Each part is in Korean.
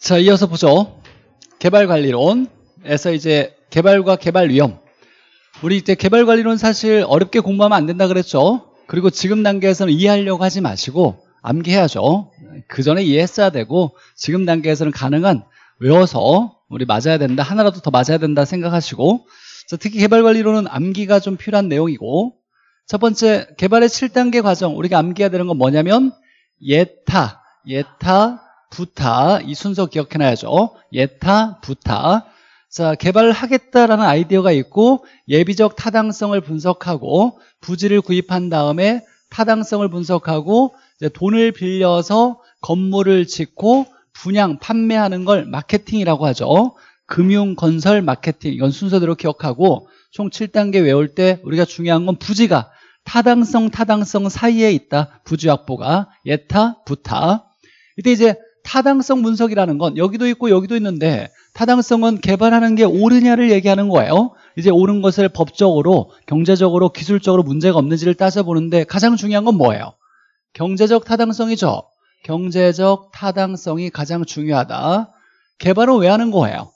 자, 이어서 보죠. 개발관리론에서 이제 개발과 개발위험. 우리 이때 개발관리론 사실 어렵게 공부하면 안 된다 그랬죠. 그리고 지금 단계에서는 이해하려고 하지 마시고 암기해야죠. 그 전에 이해했어야 되고, 지금 단계에서는 가능한 외워서 우리 맞아야 된다, 하나라도 더 맞아야 된다 생각하시고. 자, 특히 개발관리론은 암기가 좀 필요한 내용이고, 첫 번째 개발의 7단계 과정, 우리가 암기해야 되는 건 뭐냐면 예타, 예타, 부타, 이 순서 기억해놔야죠. 예타, 부타. 자, 개발을 하겠다라는 아이디어가 있고, 예비적 타당성을 분석하고, 부지를 구입한 다음에 타당성을 분석하고, 이제 돈을 빌려서 건물을 짓고 분양, 판매하는 걸 마케팅이라고 하죠. 금융, 건설, 마케팅, 이건 순서대로 기억하고, 총 7단계 외울 때 우리가 중요한 건 부지가 타당성, 타당성 사이에 있다. 부지 확보가 예타, 부타. 이때 이제 타당성 분석이라는 건 여기도 있고 여기도 있는데, 타당성은 개발하는 게 옳으냐를 얘기하는 거예요. 이제 옳은 것을 법적으로, 경제적으로, 기술적으로 문제가 없는지를 따져보는데, 가장 중요한 건 뭐예요? 경제적 타당성이죠. 경제적 타당성이 가장 중요하다. 개발을 왜 하는 거예요?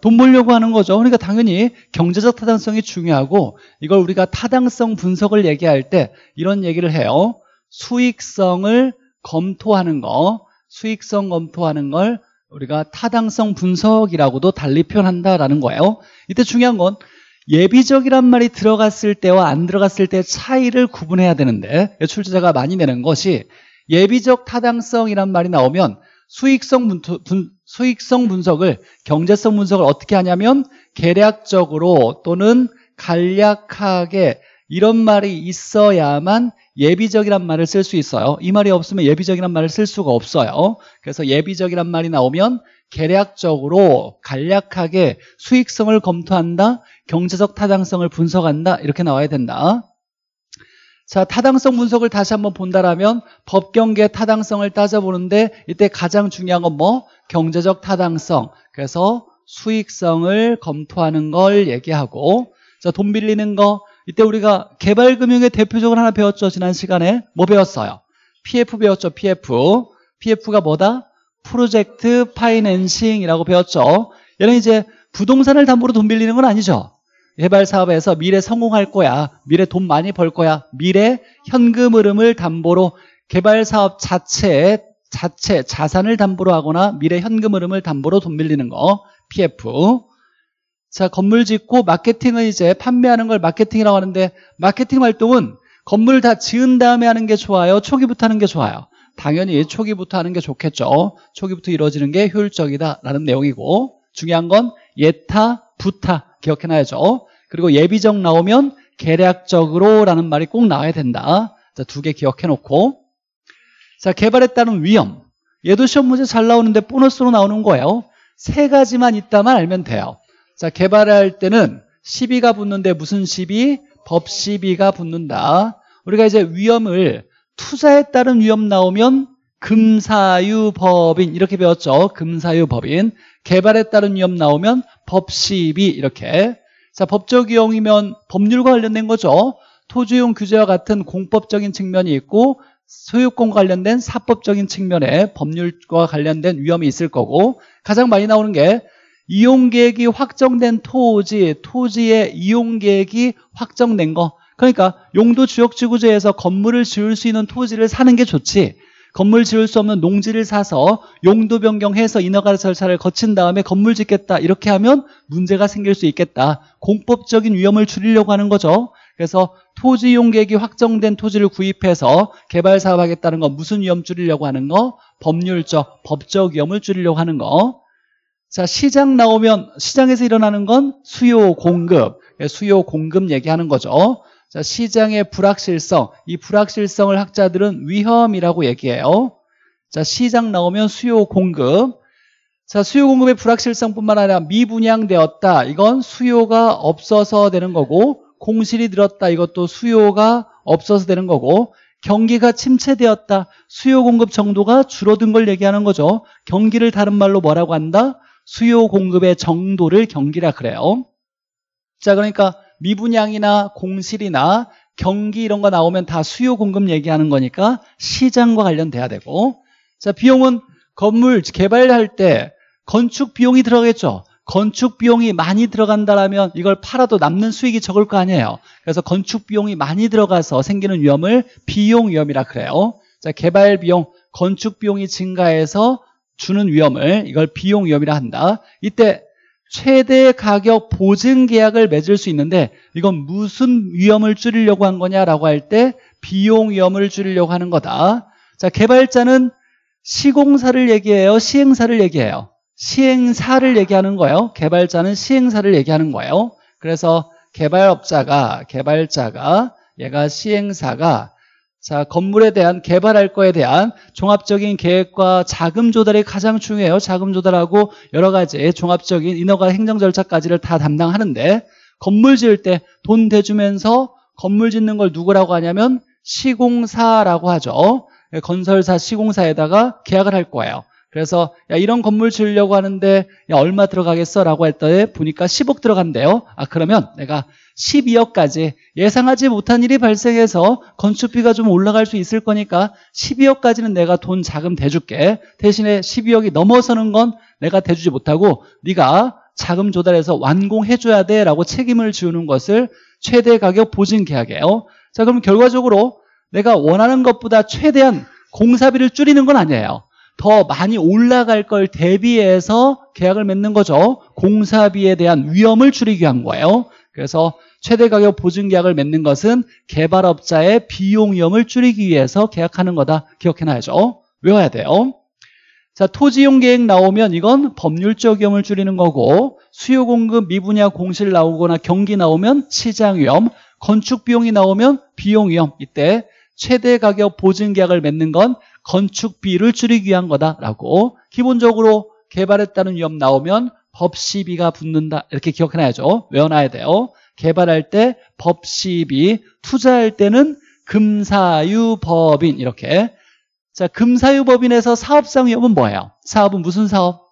돈 벌려고 하는 거죠. 그러니까 당연히 경제적 타당성이 중요하고, 이걸 우리가 타당성 분석을 얘기할 때 이런 얘기를 해요. 수익성을 검토하는 거, 수익성 검토하는 걸 우리가 타당성 분석이라고도 달리 표현한다라는 거예요. 이때 중요한 건 예비적이란 말이 들어갔을 때와 안 들어갔을 때의 차이를 구분해야 되는데, 출제자가 많이 내는 것이 예비적 타당성이란 말이 나오면 수익성 분석을, 경제성 분석을 어떻게 하냐면 계략적으로 또는 간략하게, 이런 말이 있어야만 예비적이란 말을 쓸 수 있어요. 이 말이 없으면 예비적이란 말을 쓸 수가 없어요. 그래서 예비적이란 말이 나오면 계략적으로, 간략하게 수익성을 검토한다, 경제적 타당성을 분석한다, 이렇게 나와야 된다. 자, 타당성 분석을 다시 한번 본다라면 법경계 타당성을 따져보는데, 이때 가장 중요한 건 뭐? 경제적 타당성. 그래서 수익성을 검토하는 걸 얘기하고, 자, 돈 빌리는 거, 이때 우리가 개발금융의 대표적으로 하나 배웠죠. 지난 시간에 뭐 배웠어요? PF 배웠죠. PF가 뭐다? 프로젝트 파이낸싱이라고 배웠죠. 얘는 이제 부동산을 담보로 돈 빌리는 건 아니죠. 개발사업에서 미래 성공할 거야, 미래 돈 많이 벌 거야, 미래 현금 흐름을 담보로, 개발사업 자체 자산을 담보로 하거나 미래 현금 흐름을 담보로 돈 빌리는 거, PF. 자, 건물 짓고 마케팅은 이제 판매하는 걸 마케팅이라고 하는데, 마케팅 활동은 건물 다 지은 다음에 하는 게 좋아요, 초기부터 하는 게 좋아요? 당연히 초기부터 하는 게 좋겠죠. 초기부터 이루어지는 게 효율적이다라는 내용이고, 중요한 건 예타, 부타 기억해놔야죠. 그리고 예비적 나오면 계략적으로라는 말이 꼭 나와야 된다. 자, 두 개 기억해놓고, 자, 개발에 따른 위험, 얘도 시험 문제 잘 나오는데 보너스로 나오는 거예요. 세 가지만 있다만 알면 돼요. 자, 개발할 때는 시비가 붙는데, 무슨 시비? 법 시비가 붙는다. 우리가 이제 위험을, 투자에 따른 위험 나오면 금사유법인 이렇게 배웠죠. 금사유법인. 개발에 따른 위험 나오면 법시비 이렇게. 자, 법적 위험이면 법률과 관련된 거죠. 토지용 규제와 같은 공법적인 측면이 있고, 소유권과 관련된 사법적인 측면에 법률과 관련된 위험이 있을 거고, 가장 많이 나오는 게 이용계획이 확정된 토지, 토지의 이용계획이 확정된 거. 그러니까 용도주역지구제에서 건물을 지을 수 있는 토지를 사는 게 좋지, 건물 지을 수 없는 농지를 사서 용도 변경해서 인허가 절차를 거친 다음에 건물 짓겠다, 이렇게 하면 문제가 생길 수 있겠다. 공법적인 위험을 줄이려고 하는 거죠. 그래서 토지 이용계획이 확정된 토지를 구입해서 개발사업 하겠다는 건 무슨 위험 줄이려고 하는 거? 법률적, 법적 위험을 줄이려고 하는 거. 자, 시장 나오면 시장에서 일어나는 건 수요 공급, 수요 공급 얘기하는 거죠. 자, 시장의 불확실성, 이 불확실성을 학자들은 위험이라고 얘기해요. 자, 시장 나오면 수요 공급. 자, 수요 공급의 불확실성뿐만 아니라 미분양되었다, 이건 수요가 없어서 되는 거고, 공실이 늘었다, 이것도 수요가 없어서 되는 거고, 경기가 침체되었다, 수요 공급 정도가 줄어든 걸 얘기하는 거죠. 경기를 다른 말로 뭐라고 한다? 수요 공급의 정도를 경기라 그래요. 자, 그러니까 미분양이나 공실이나 경기 이런 거 나오면 다 수요 공급 얘기하는 거니까 시장과 관련돼야 되고, 자, 비용은 건물 개발할 때 건축 비용이 들어가겠죠. 건축 비용이 많이 들어간다라면 이걸 팔아도 남는 수익이 적을 거 아니에요. 그래서 건축 비용이 많이 들어가서 생기는 위험을 비용 위험이라 그래요. 자, 개발 비용, 건축 비용이 증가해서 주는 위험을 이걸 비용 위험이라 한다. 이때 최대 가격 보증 계약을 맺을 수 있는데 이건 무슨 위험을 줄이려고 한 거냐라고 할 때 비용 위험을 줄이려고 하는 거다. 자, 개발자는 시공사를 얘기해요, 시행사를 얘기해요? 시행사를 얘기하는 거예요. 개발자는 시행사를 얘기하는 거예요. 그래서 개발자가 얘가 시행사가 자 건물에 대한 개발할 거에 대한 종합적인 계획과 자금 조달이 가장 중요해요. 자금 조달하고 여러 가지 종합적인 인허가 행정 절차까지를 다 담당하는데 건물 지을 때 돈 대주면서 건물 짓는 걸 누구라고 하냐면 시공사라고 하죠. 건설사 시공사에다가 계약을 할 거예요. 그래서 야 이런 건물 지으려고 하는데 야 얼마 들어가겠어? 라고 했더니 보니까 10억 들어간대요. 아 그러면 내가 12억까지 예상하지 못한 일이 발생해서 건축비가 좀 올라갈 수 있을 거니까 12억까지는 내가 돈 자금 대줄게. 대신에 12억이 넘어서는 건 내가 대주지 못하고 네가 자금 조달해서 완공해줘야 돼 라고 책임을 지우는 것을 최대 가격 보증 계약이에요. 자 그럼 결과적으로 내가 원하는 것보다 최대한 공사비를 줄이는 건 아니에요. 더 많이 올라갈 걸 대비해서 계약을 맺는 거죠. 공사비에 대한 위험을 줄이기 위한 거예요. 그래서 최대 가격 보증 계약을 맺는 것은 개발업자의 비용 위험을 줄이기 위해서 계약하는 거다. 기억해놔야죠. 외워야 돼요. 자, 토지용 계획 나오면 이건 법률적 위험을 줄이는 거고 수요 공급 미분야 공실 나오거나 경기 나오면 시장 위험, 건축 비용이 나오면 비용 위험. 이때 최대 가격 보증 계약을 맺는 건 건축비를 줄이기 위한 거다라고 기본적으로 개발에 따른 위험 나오면 법시비가 붙는다 이렇게 기억해놔야죠. 외워놔야 돼요. 개발할 때 법시비, 투자할 때는 금사유법인 이렇게. 자, 금사유법인에서 사업상 위험은 뭐예요? 사업은 무슨 사업?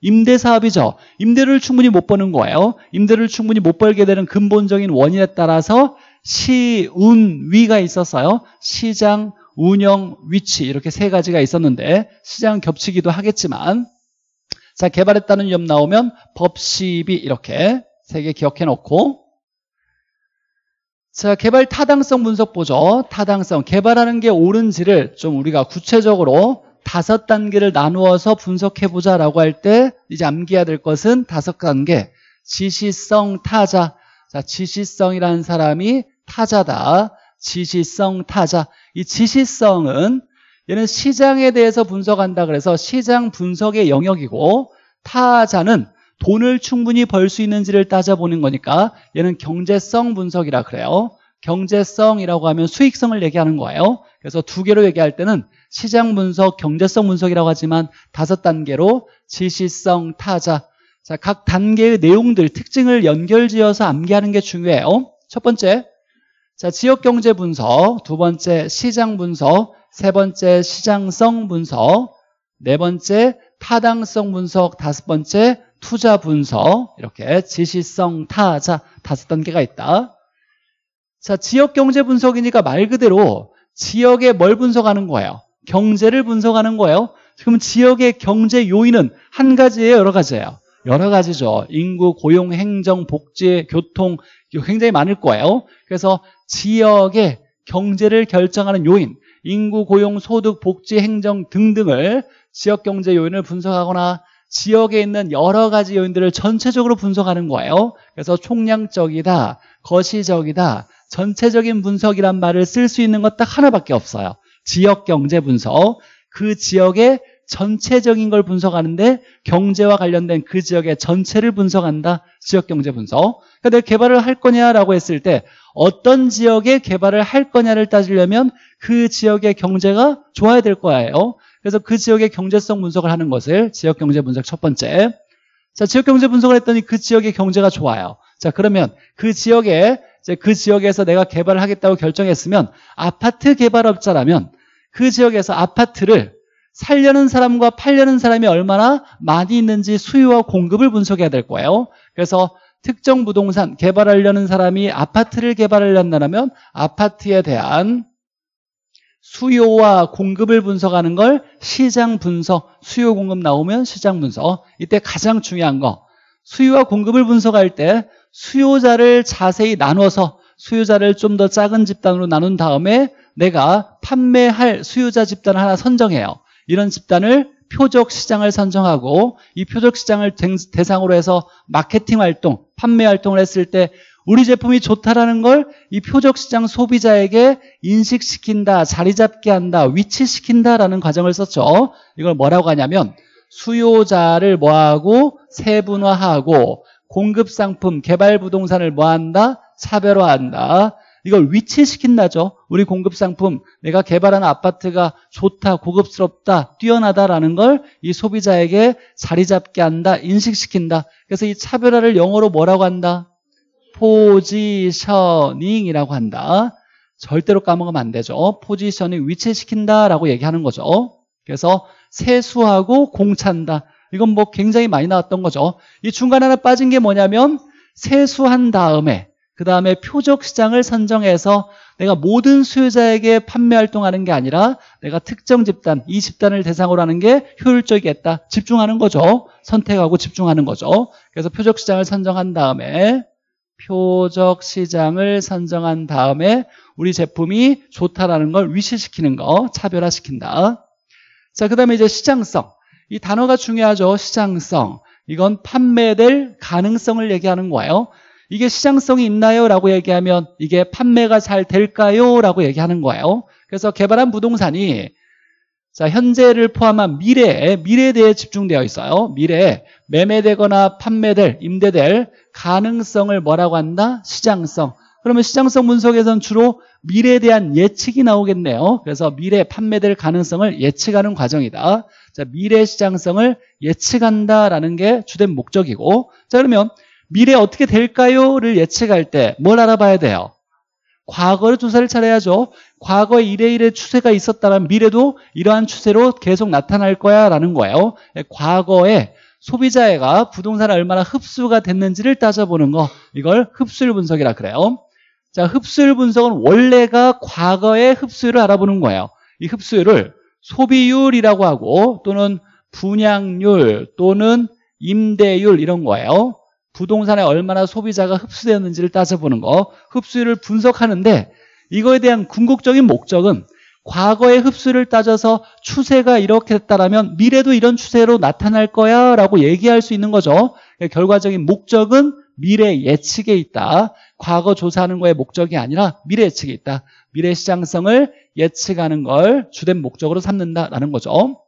임대사업이죠. 임대료를 충분히 못 버는 거예요. 임대료를 충분히 못 벌게 되는 근본적인 원인에 따라서 시운위가 있었어요. 시장, 운영, 위치 이렇게 세 가지가 있었는데 시장 겹치기도 하겠지만 자 개발에 따른 위험 나오면 법시비 이렇게 세 개 기억해놓고 자 개발 타당성 분석 보죠. 타당성 개발하는 게 옳은지를 좀 우리가 구체적으로 5단계를 나누어서 분석해보자 라고 할 때 이제 암기해야 될 것은 5단계 지시성 타자. 자 지시성이라는 사람이 타자다. 지시성 타자. 이 지시성은 얘는 시장에 대해서 분석한다 그래서 시장 분석의 영역이고 타자는 돈을 충분히 벌 수 있는지를 따져보는 거니까 얘는 경제성 분석이라 그래요. 경제성이라고 하면 수익성을 얘기하는 거예요. 그래서 두 개로 얘기할 때는 시장 분석, 경제성 분석이라고 하지만 5단계로 지시성 타자. 자, 각 단계의 내용들, 특징을 연결지어서 암기하는 게 중요해요. 첫 번째, 자, 지역경제 분석, 두 번째 시장 분석, 세 번째 시장성 분석, 네 번째 타당성 분석, 다섯 번째 투자 분석 이렇게 지시성 타자 5단계가 있다. 자, 지역경제 분석이니까 말 그대로 지역에 뭘 분석하는 거예요? 경제를 분석하는 거예요. 그럼 지역의 경제 요인은 한 가지예요, 여러 가지예요? 여러 가지죠. 인구, 고용, 행정, 복지, 교통 굉장히 많을 거예요. 그래서 지역의 경제를 결정하는 요인 인구, 고용, 소득, 복지, 행정 등등을 지역경제 요인을 분석하거나 지역에 있는 여러 가지 요인들을 전체적으로 분석하는 거예요. 그래서 총량적이다, 거시적이다, 전체적인 분석이란 말을 쓸 수 있는 것 딱 하나밖에 없어요. 지역경제 분석, 그 지역의 전체적인 걸 분석하는데 경제와 관련된 그 지역의 전체를 분석한다. 지역경제 분석. 그러니까 내가 개발을 할 거냐라고 했을 때 어떤 지역에 개발을 할 거냐를 따지려면 그 지역의 경제가 좋아야 될 거예요. 그래서 그 지역의 경제성 분석을 하는 것을 지역경제 분석 첫 번째. 자, 지역경제 분석을 했더니 그 지역의 경제가 좋아요. 자, 그러면 그 지역에서 내가 개발을 하겠다고 결정했으면 아파트 개발업자라면 그 지역에서 아파트를 살려는 사람과 팔려는 사람이 얼마나 많이 있는지 수요와 공급을 분석해야 될 거예요. 그래서 특정 부동산 개발하려는 사람이 아파트를 개발하려면 아파트에 대한 수요와 공급을 분석하는 걸 시장 분석, 수요 공급 나오면 시장 분석. 이때 가장 중요한 거, 수요와 공급을 분석할 때 수요자를 자세히 나눠서 수요자를 좀 더 작은 집단으로 나눈 다음에 내가 판매할 수요자 집단을 하나 선정해요. 이런 집단을 표적 시장을 선정하고 이 표적 시장을 대상으로 해서 마케팅 활동, 판매 활동을 했을 때 우리 제품이 좋다라는 걸 이 표적 시장 소비자에게 인식시킨다, 자리 잡게 한다, 위치시킨다라는 과정을 썼죠. 이걸 뭐라고 하냐면 수요자를 뭐하고 세분화하고 공급 상품, 개발 부동산을 뭐한다? 차별화한다. 이걸 위치시킨다죠. 우리 공급 상품, 내가 개발한 아파트가 좋다, 고급스럽다, 뛰어나다라는 걸 이 소비자에게 자리 잡게 한다, 인식시킨다. 그래서 이 차별화를 영어로 뭐라고 한다? 포지셔닝이라고 한다. 절대로 까먹으면 안 되죠. 포지셔닝, 위치시킨다라고 얘기하는 거죠. 그래서 세수하고 공찬다. 이건 뭐 굉장히 많이 나왔던 거죠. 이 중간에 하나 빠진 게 뭐냐면 세수한 다음에 그 다음에 표적 시장을 선정해서 내가 모든 수요자에게 판매 활동하는 게 아니라 내가 특정 집단, 이 집단을 대상으로 하는 게 효율적이겠다. 집중하는 거죠. 선택하고 집중하는 거죠. 그래서 표적 시장을 선정한 다음에 우리 제품이 좋다라는 걸 위시시키는 거, 차별화시킨다. 자, 그 다음에 이제 시장성. 이 단어가 중요하죠. 시장성. 이건 판매될 가능성을 얘기하는 거예요. 이게 시장성이 있나요? 라고 얘기하면 이게 판매가 잘 될까요? 라고 얘기하는 거예요. 그래서 개발한 부동산이 자, 현재를 포함한 미래에 대해 집중되어 있어요. 미래에 매매되거나 판매될, 임대될 가능성을 뭐라고 한다? 시장성. 그러면 시장성 분석에선 주로 미래에 대한 예측이 나오겠네요. 그래서 미래에 판매될 가능성을 예측하는 과정이다. 자, 미래 시장성을 예측한다라는 게 주된 목적이고, 자, 그러면 미래 어떻게 될까요?를 예측할 때 뭘 알아봐야 돼요? 과거를 조사를 잘해야죠. 과거에 이래 추세가 있었다면 미래도 이러한 추세로 계속 나타날 거야라는 거예요. 과거에 소비자가 부동산에 얼마나 흡수가 됐는지를 따져보는 거, 이걸 흡수율 분석이라 그래요. 자, 흡수율 분석은 원래가 과거의 흡수율을 알아보는 거예요. 이 흡수율을 소비율이라고 하고 또는 분양률 또는 임대율 이런 거예요. 부동산에 얼마나 소비자가 흡수되었는지를 따져보는 거, 흡수율을 분석하는데 이거에 대한 궁극적인 목적은 과거의 흡수를 따져서 추세가 이렇게 됐다라면 미래도 이런 추세로 나타날 거야 라고 얘기할 수 있는 거죠. 결과적인 목적은 미래 예측에 있다. 과거 조사하는 거의 목적이 아니라 미래 예측에 있다. 미래 시장성을 예측하는 걸 주된 목적으로 삼는다라는 거죠.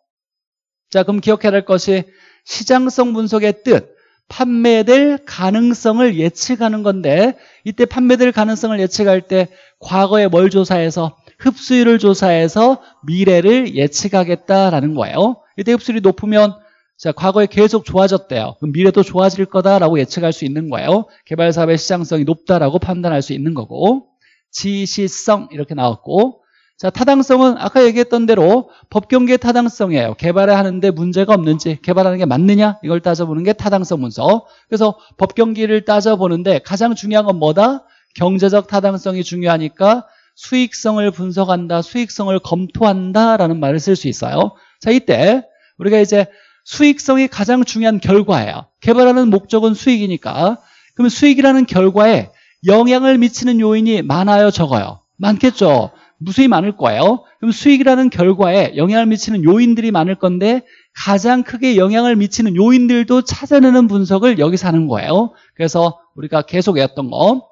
자, 그럼 기억해야 될 것이 시장성 분석의 뜻, 판매될 가능성을 예측하는 건데, 이때 판매될 가능성을 예측할 때 과거에 뭘 조사해서 흡수율을 조사해서 미래를 예측하겠다라는 거예요. 이때 흡수율이 높으면 자, 과거에 계속 좋아졌대요. 그럼 미래도 좋아질 거다라고 예측할 수 있는 거예요. 개발사업의 시장성이 높다라고 판단할 수 있는 거고, 지시성 이렇게 나왔고, 자, 타당성은 아까 얘기했던 대로 법경계의 타당성이에요. 개발을 하는데 문제가 없는지, 개발하는 게 맞느냐, 이걸 따져보는 게 타당성 분석. 그래서 법경계를 따져보는데 가장 중요한 건 뭐다? 경제적 타당성이 중요하니까 수익성을 분석한다, 수익성을 검토한다라는 말을 쓸 수 있어요. 자, 이때 우리가 이제 수익성이 가장 중요한 결과예요. 개발하는 목적은 수익이니까. 그러면 수익이라는 결과에 영향을 미치는 요인이 많아요, 적어요? 많겠죠. 무수히 많을 거예요. 그럼 수익이라는 결과에 영향을 미치는 요인들이 많을 건데 가장 크게 영향을 미치는 요인들도 찾아내는 분석을 여기서 하는 거예요. 그래서 우리가 계속 외웠던 거,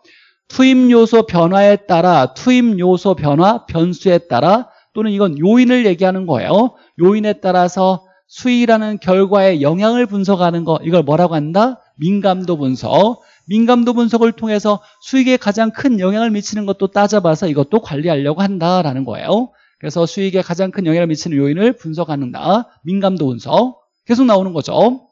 투입 요소 변화에 따라, 투입 요소 변화, 변수에 따라, 또는 이건 요인을 얘기하는 거예요. 요인에 따라서 수익이라는 결과에 영향을 분석하는 거, 이걸 뭐라고 한다? 민감도 분석. 민감도 분석을 통해서 수익에 가장 큰 영향을 미치는 것도 따져봐서 이것도 관리하려고 한다라는 거예요. 그래서 수익에 가장 큰 영향을 미치는 요인을 분석한다. 민감도 분석. 계속 나오는 거죠.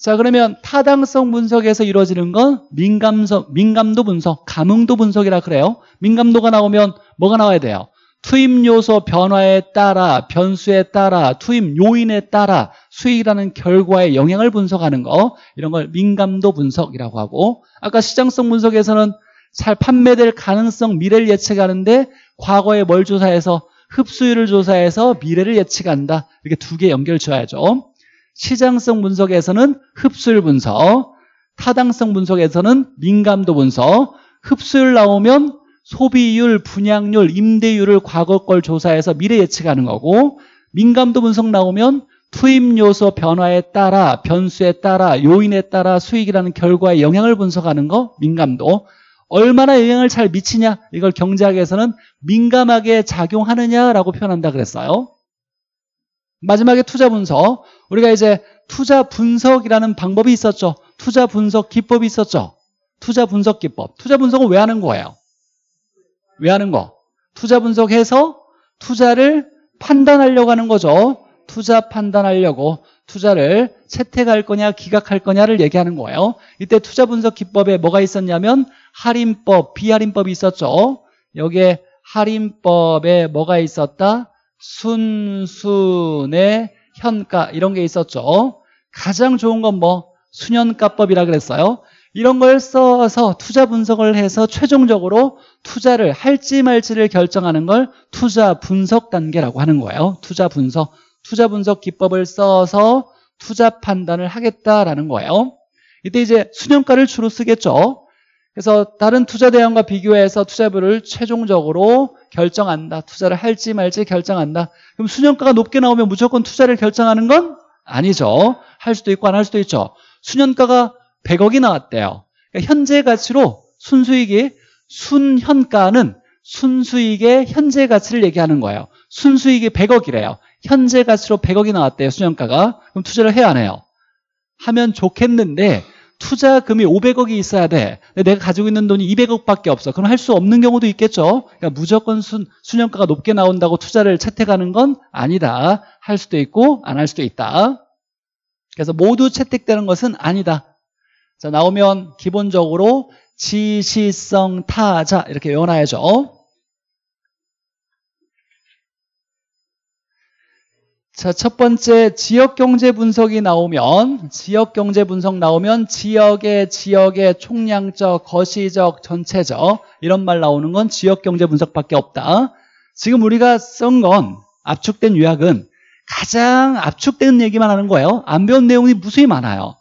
자, 그러면 타당성 분석에서 이루어지는 건 민감도 분석, 감응도 분석이라 그래요. 민감도가 나오면 뭐가 나와야 돼요? 투입 요소 변화에 따라, 변수에 따라, 투입 요인에 따라 수익이라는 결과에 영향을 분석하는 거, 이런 걸 민감도 분석이라고 하고, 아까 시장성 분석에서는 잘 판매될 가능성, 미래를 예측하는데 과거에 뭘 조사해서 흡수율을 조사해서 미래를 예측한다. 이렇게 두 개 연결 줘야죠. 시장성 분석에서는 흡수율 분석, 타당성 분석에서는 민감도 분석, 흡수율 나오면 소비율, 분양률, 임대율을 과거 걸 조사해서 미래 예측하는 거고, 민감도 분석 나오면 투입 요소 변화에 따라, 변수에 따라, 요인에 따라 수익이라는 결과에 영향을 분석하는 거, 민감도. 얼마나 영향을 잘 미치냐, 이걸 경제학에서는 민감하게 작용하느냐라고 표현한다 그랬어요. 마지막에 투자 분석. 우리가 이제 투자 분석이라는 방법이 있었죠. 투자 분석 기법이 있었죠. 투자 분석 기법. 투자 분석은 왜 하는 거예요? 왜 하는 거? 투자 분석해서 투자를 판단하려고 하는 거죠. 투자 판단하려고 투자를 채택할 거냐 기각할 거냐를 얘기하는 거예요. 이때 투자 분석 기법에 뭐가 있었냐면 할인법, 비할인법이 있었죠. 여기에 할인법에 뭐가 있었다? 순순의 현가 이런 게 있었죠. 가장 좋은 건 뭐? 순현가법이라 그랬어요. 이런 걸 써서 투자 분석을 해서 최종적으로 투자를 할지 말지를 결정하는 걸 투자 분석 단계라고 하는 거예요. 투자 분석 기법을 써서 투자 판단을 하겠다라는 거예요. 이때 이제 순현가를 주로 쓰겠죠. 그래서 다른 투자 대안과 비교해서 투자비를 최종적으로 결정한다. 투자를 할지 말지 결정한다. 그럼 순현가가 높게 나오면 무조건 투자를 결정하는 건 아니죠. 할 수도 있고 안 할 수도 있죠. 순현가가 100억이 나왔대요. 그러니까 현재 가치로 순수익이, 순현가는 순수익의 현재 가치를 얘기하는 거예요. 순수익이 100억이래요. 현재 가치로 100억이 나왔대요. 순현가가. 그럼 투자를 해야 안 해요? 하면 좋겠는데 투자금이 500억이 있어야 돼. 근데 내가 가지고 있는 돈이 200억밖에 없어. 그럼 할 수 없는 경우도 있겠죠. 그러니까 무조건 순현가가 높게 나온다고 투자를 채택하는 건 아니다. 할 수도 있고 안 할 수도 있다. 그래서 모두 채택되는 것은 아니다. 자, 나오면 기본적으로 지시성 타자 이렇게 외워놔야죠. 자, 첫 번째 지역 경제 분석 나오면 지역의 총량적, 거시적, 전체적 이런 말 나오는 건 지역 경제 분석밖에 없다. 지금 우리가 쓴 건 압축된 요약은 가장 압축된 얘기만 하는 거예요. 안 배운 내용이 무수히 많아요.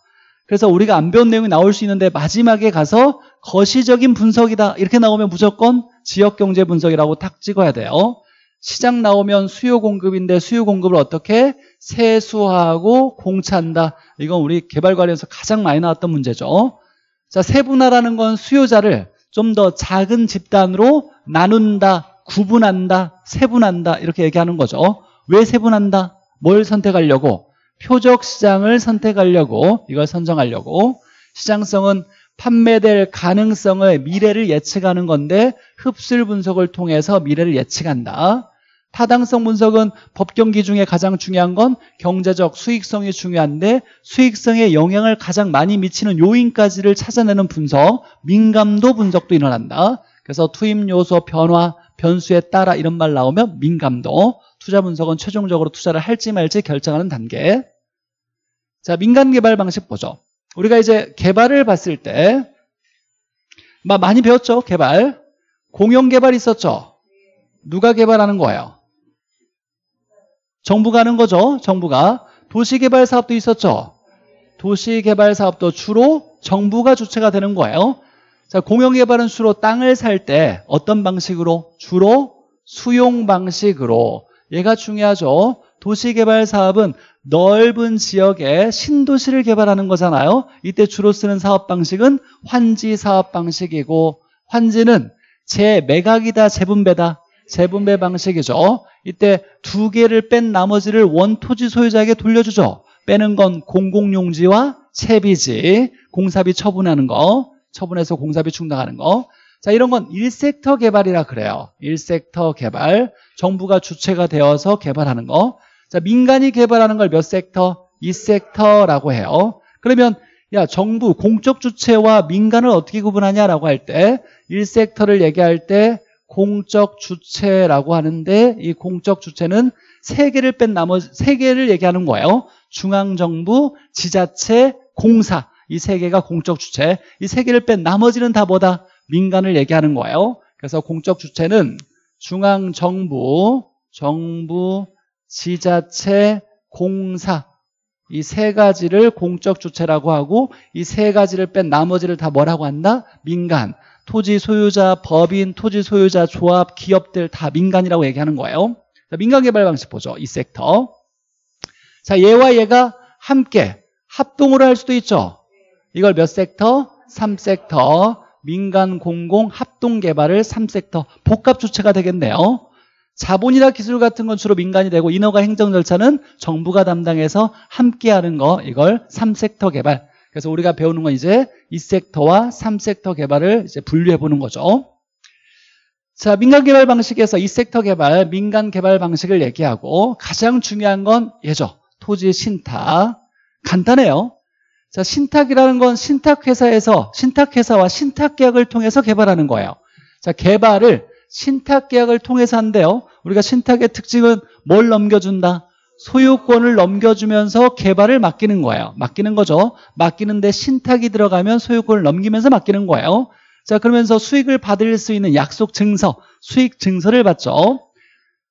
그래서 우리가 안 배운 내용이 나올 수 있는데 마지막에 가서 거시적인 분석이다 이렇게 나오면 무조건 지역경제 분석이라고 탁 찍어야 돼요. 시장 나오면 수요공급인데 수요공급을 어떻게 세수하고 공차한다. 이건 우리 개발 관련해서 가장 많이 나왔던 문제죠. 자, 세분화라는 건 수요자를 좀 더 작은 집단으로 나눈다, 구분한다, 세분한다 이렇게 얘기하는 거죠. 왜 세분한다? 뭘 선택하려고? 표적 시장을 선택하려고, 이걸 선정하려고. 시장성은 판매될 가능성의 미래를 예측하는 건데 흡수율 분석을 통해서 미래를 예측한다. 타당성 분석은 법경기 중에 가장 중요한 건 경제적 수익성이 중요한데 수익성에 영향을 가장 많이 미치는 요인까지를 찾아내는 분석, 민감도 분석도 일어난다. 그래서 투입 요소 변화, 변수에 따라 이런 말 나오면 민감도. 투자 분석은 최종적으로 투자를 할지 말지 결정하는 단계. 자, 민간 개발 방식 보죠. 우리가 이제 개발을 봤을 때 많이 배웠죠. 개발 공영 개발 있었죠. 누가 개발하는 거예요? 정부가 하는 거죠. 정부가. 도시개발 사업도 있었죠. 도시개발 사업도 주로 정부가 주체가 되는 거예요. 자, 공영 개발은 주로 땅을 살 때 어떤 방식으로? 주로 수용 방식으로. 얘가 중요하죠. 도시개발 사업은 넓은 지역에 신도시를 개발하는 거잖아요. 이때 주로 쓰는 사업 방식은 환지 사업 방식이고, 환지는 재매각이다, 재분배다. 재분배 방식이죠. 이때 두 개를 뺀 나머지를 원토지 소유자에게 돌려주죠. 빼는 건 공공용지와 채비지, 공사비 처분하는 거, 처분해서 공사비 충당하는 거. 자, 이런 건 1섹터 개발이라 그래요. 1섹터 개발. 정부가 주체가 되어서 개발하는 거. 자, 민간이 개발하는 걸 몇 섹터? 2섹터라고 해요. 그러면 야, 정부 공적 주체와 민간을 어떻게 구분하냐라고 할 때 1섹터를 얘기할 때 공적 주체라고 하는데 이 공적 주체는 세 개를 뺀 나머지 세 개를 얘기하는 거예요. 중앙정부, 지자체, 공사. 이 세 개가 공적 주체. 이 세 개를 뺀 나머지는 다 뭐다? 민간을 얘기하는 거예요. 그래서 공적 주체는 중앙정부, 정부, 지자체, 공사 이 세 가지를 공적 주체라고 하고 이 세 가지를 뺀 나머지를 다 뭐라고 한다? 민간, 토지 소유자, 법인, 토지 소유자, 조합, 기업들 다 민간이라고 얘기하는 거예요. 자, 민간개발 방식 보죠. 이 섹터. 자, 얘와 얘가 함께 합동으로 할 수도 있죠. 이걸 몇 섹터? 3섹터. 민간, 공공, 합동개발을 3섹터. 복합 주체가 되겠네요. 자본이나 기술 같은 건 주로 민간이 되고 인허가 행정 절차는 정부가 담당해서 함께하는 거, 이걸 3섹터 개발. 그래서 우리가 배우는 건 이제 2섹터와 3섹터 개발을 이제 분류해 보는 거죠. 자, 민간 개발 방식에서 2섹터 개발, 민간 개발 방식을 얘기하고 가장 중요한 건 얘죠. 토지 신탁. 간단해요. 자, 신탁이라는 건 신탁회사에서 신탁회사와 신탁계약을 통해서 개발하는 거예요. 자, 개발을 신탁계약을 통해서 한대요. 우리가 신탁의 특징은 뭘 넘겨준다? 소유권을 넘겨주면서 개발을 맡기는 거예요. 맡기는 거죠. 맡기는데 신탁이 들어가면 소유권을 넘기면서 맡기는 거예요. 자, 그러면서 수익을 받을 수 있는 약속 증서, 수익 증서를 받죠.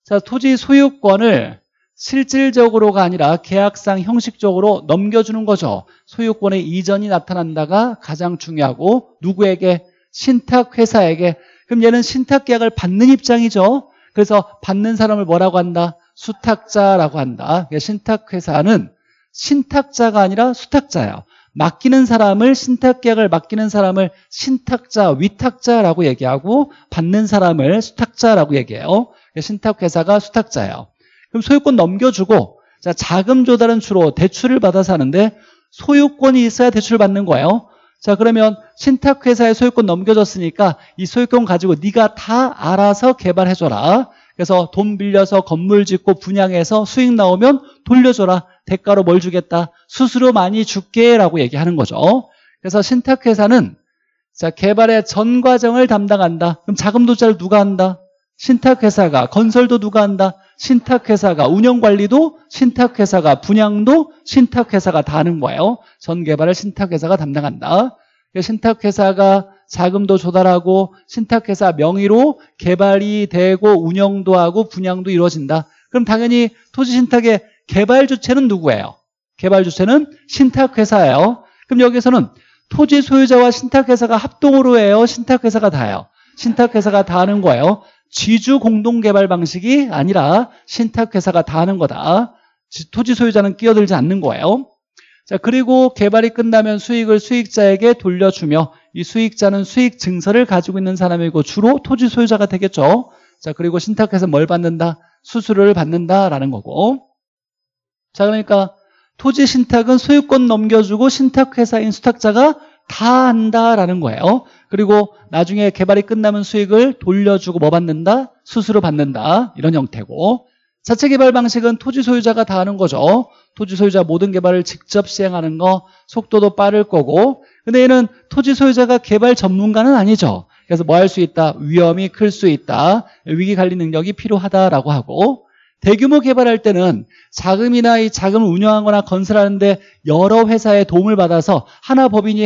자, 토지 소유권을 실질적으로가 아니라 계약상 형식적으로 넘겨주는 거죠. 소유권의 이전이 나타난다가 가장 중요하고 누구에게? 신탁회사에게. 그럼 얘는 신탁계약을 받는 입장이죠. 그래서 받는 사람을 뭐라고 한다? 수탁자라고 한다. 신탁회사는 신탁자가 아니라 수탁자예요. 맡기는 사람을, 신탁계약을 맡기는 사람을 신탁자, 위탁자라고 얘기하고 받는 사람을 수탁자라고 얘기해요. 신탁회사가 수탁자예요. 그럼 소유권 넘겨주고, 자, 자금 조달은 주로 대출을 받아서 하는데 소유권이 있어야 대출을 받는 거예요. 자, 그러면 신탁회사에 소유권 넘겨줬으니까 이 소유권 가지고 네가 다 알아서 개발해줘라. 그래서 돈 빌려서 건물 짓고 분양해서 수익 나오면 돌려줘라. 대가로 뭘 주겠다? 수수료 많이 줄게 라고 얘기하는 거죠. 그래서 신탁회사는 자, 개발의 전 과정을 담당한다. 그럼 자금 조달을 누가 한다? 신탁회사가. 건설도 누가 한다? 신탁회사가. 운영관리도 신탁회사가. 분양도 신탁회사가 다 하는 거예요. 전 개발을 신탁회사가 담당한다. 신탁회사가 자금도 조달하고 신탁회사 명의로 개발이 되고 운영도 하고 분양도 이루어진다. 그럼 당연히 토지신탁의 개발 주체는 누구예요? 개발 주체는 신탁회사예요. 그럼 여기서는 토지 소유자와 신탁회사가 합동으로 해요? 신탁회사가 다 해요? 신탁회사가 다 하는 거예요. 지주 공동개발 방식이 아니라 신탁회사가 다 하는 거다. 토지 소유자는 끼어들지 않는 거예요. 자, 그리고 개발이 끝나면 수익을 수익자에게 돌려주며 이 수익자는 수익 증서를 가지고 있는 사람이고 주로 토지 소유자가 되겠죠. 자, 그리고 신탁회사는 뭘 받는다? 수수료를 받는다라는 거고. 자, 그러니까 토지 신탁은 소유권 넘겨주고 신탁회사인 수탁자가 다 한다라는 거예요. 그리고 나중에 개발이 끝나면 수익을 돌려주고 뭐 받는다? 수수료 받는다. 이런 형태고. 자체 개발 방식은 토지 소유자가 다 하는 거죠. 토지 소유자 모든 개발을 직접 시행하는 거, 속도도 빠를 거고. 근데 얘는 토지 소유자가 개발 전문가는 아니죠. 그래서 뭐 할 수 있다? 위험이 클 수 있다. 위기 관리 능력이 필요하다라고 하고. 대규모 개발할 때는 자금이나 이 자금을 운영하거나 건설하는데 여러 회사의 도움을 받아서 하나 법인이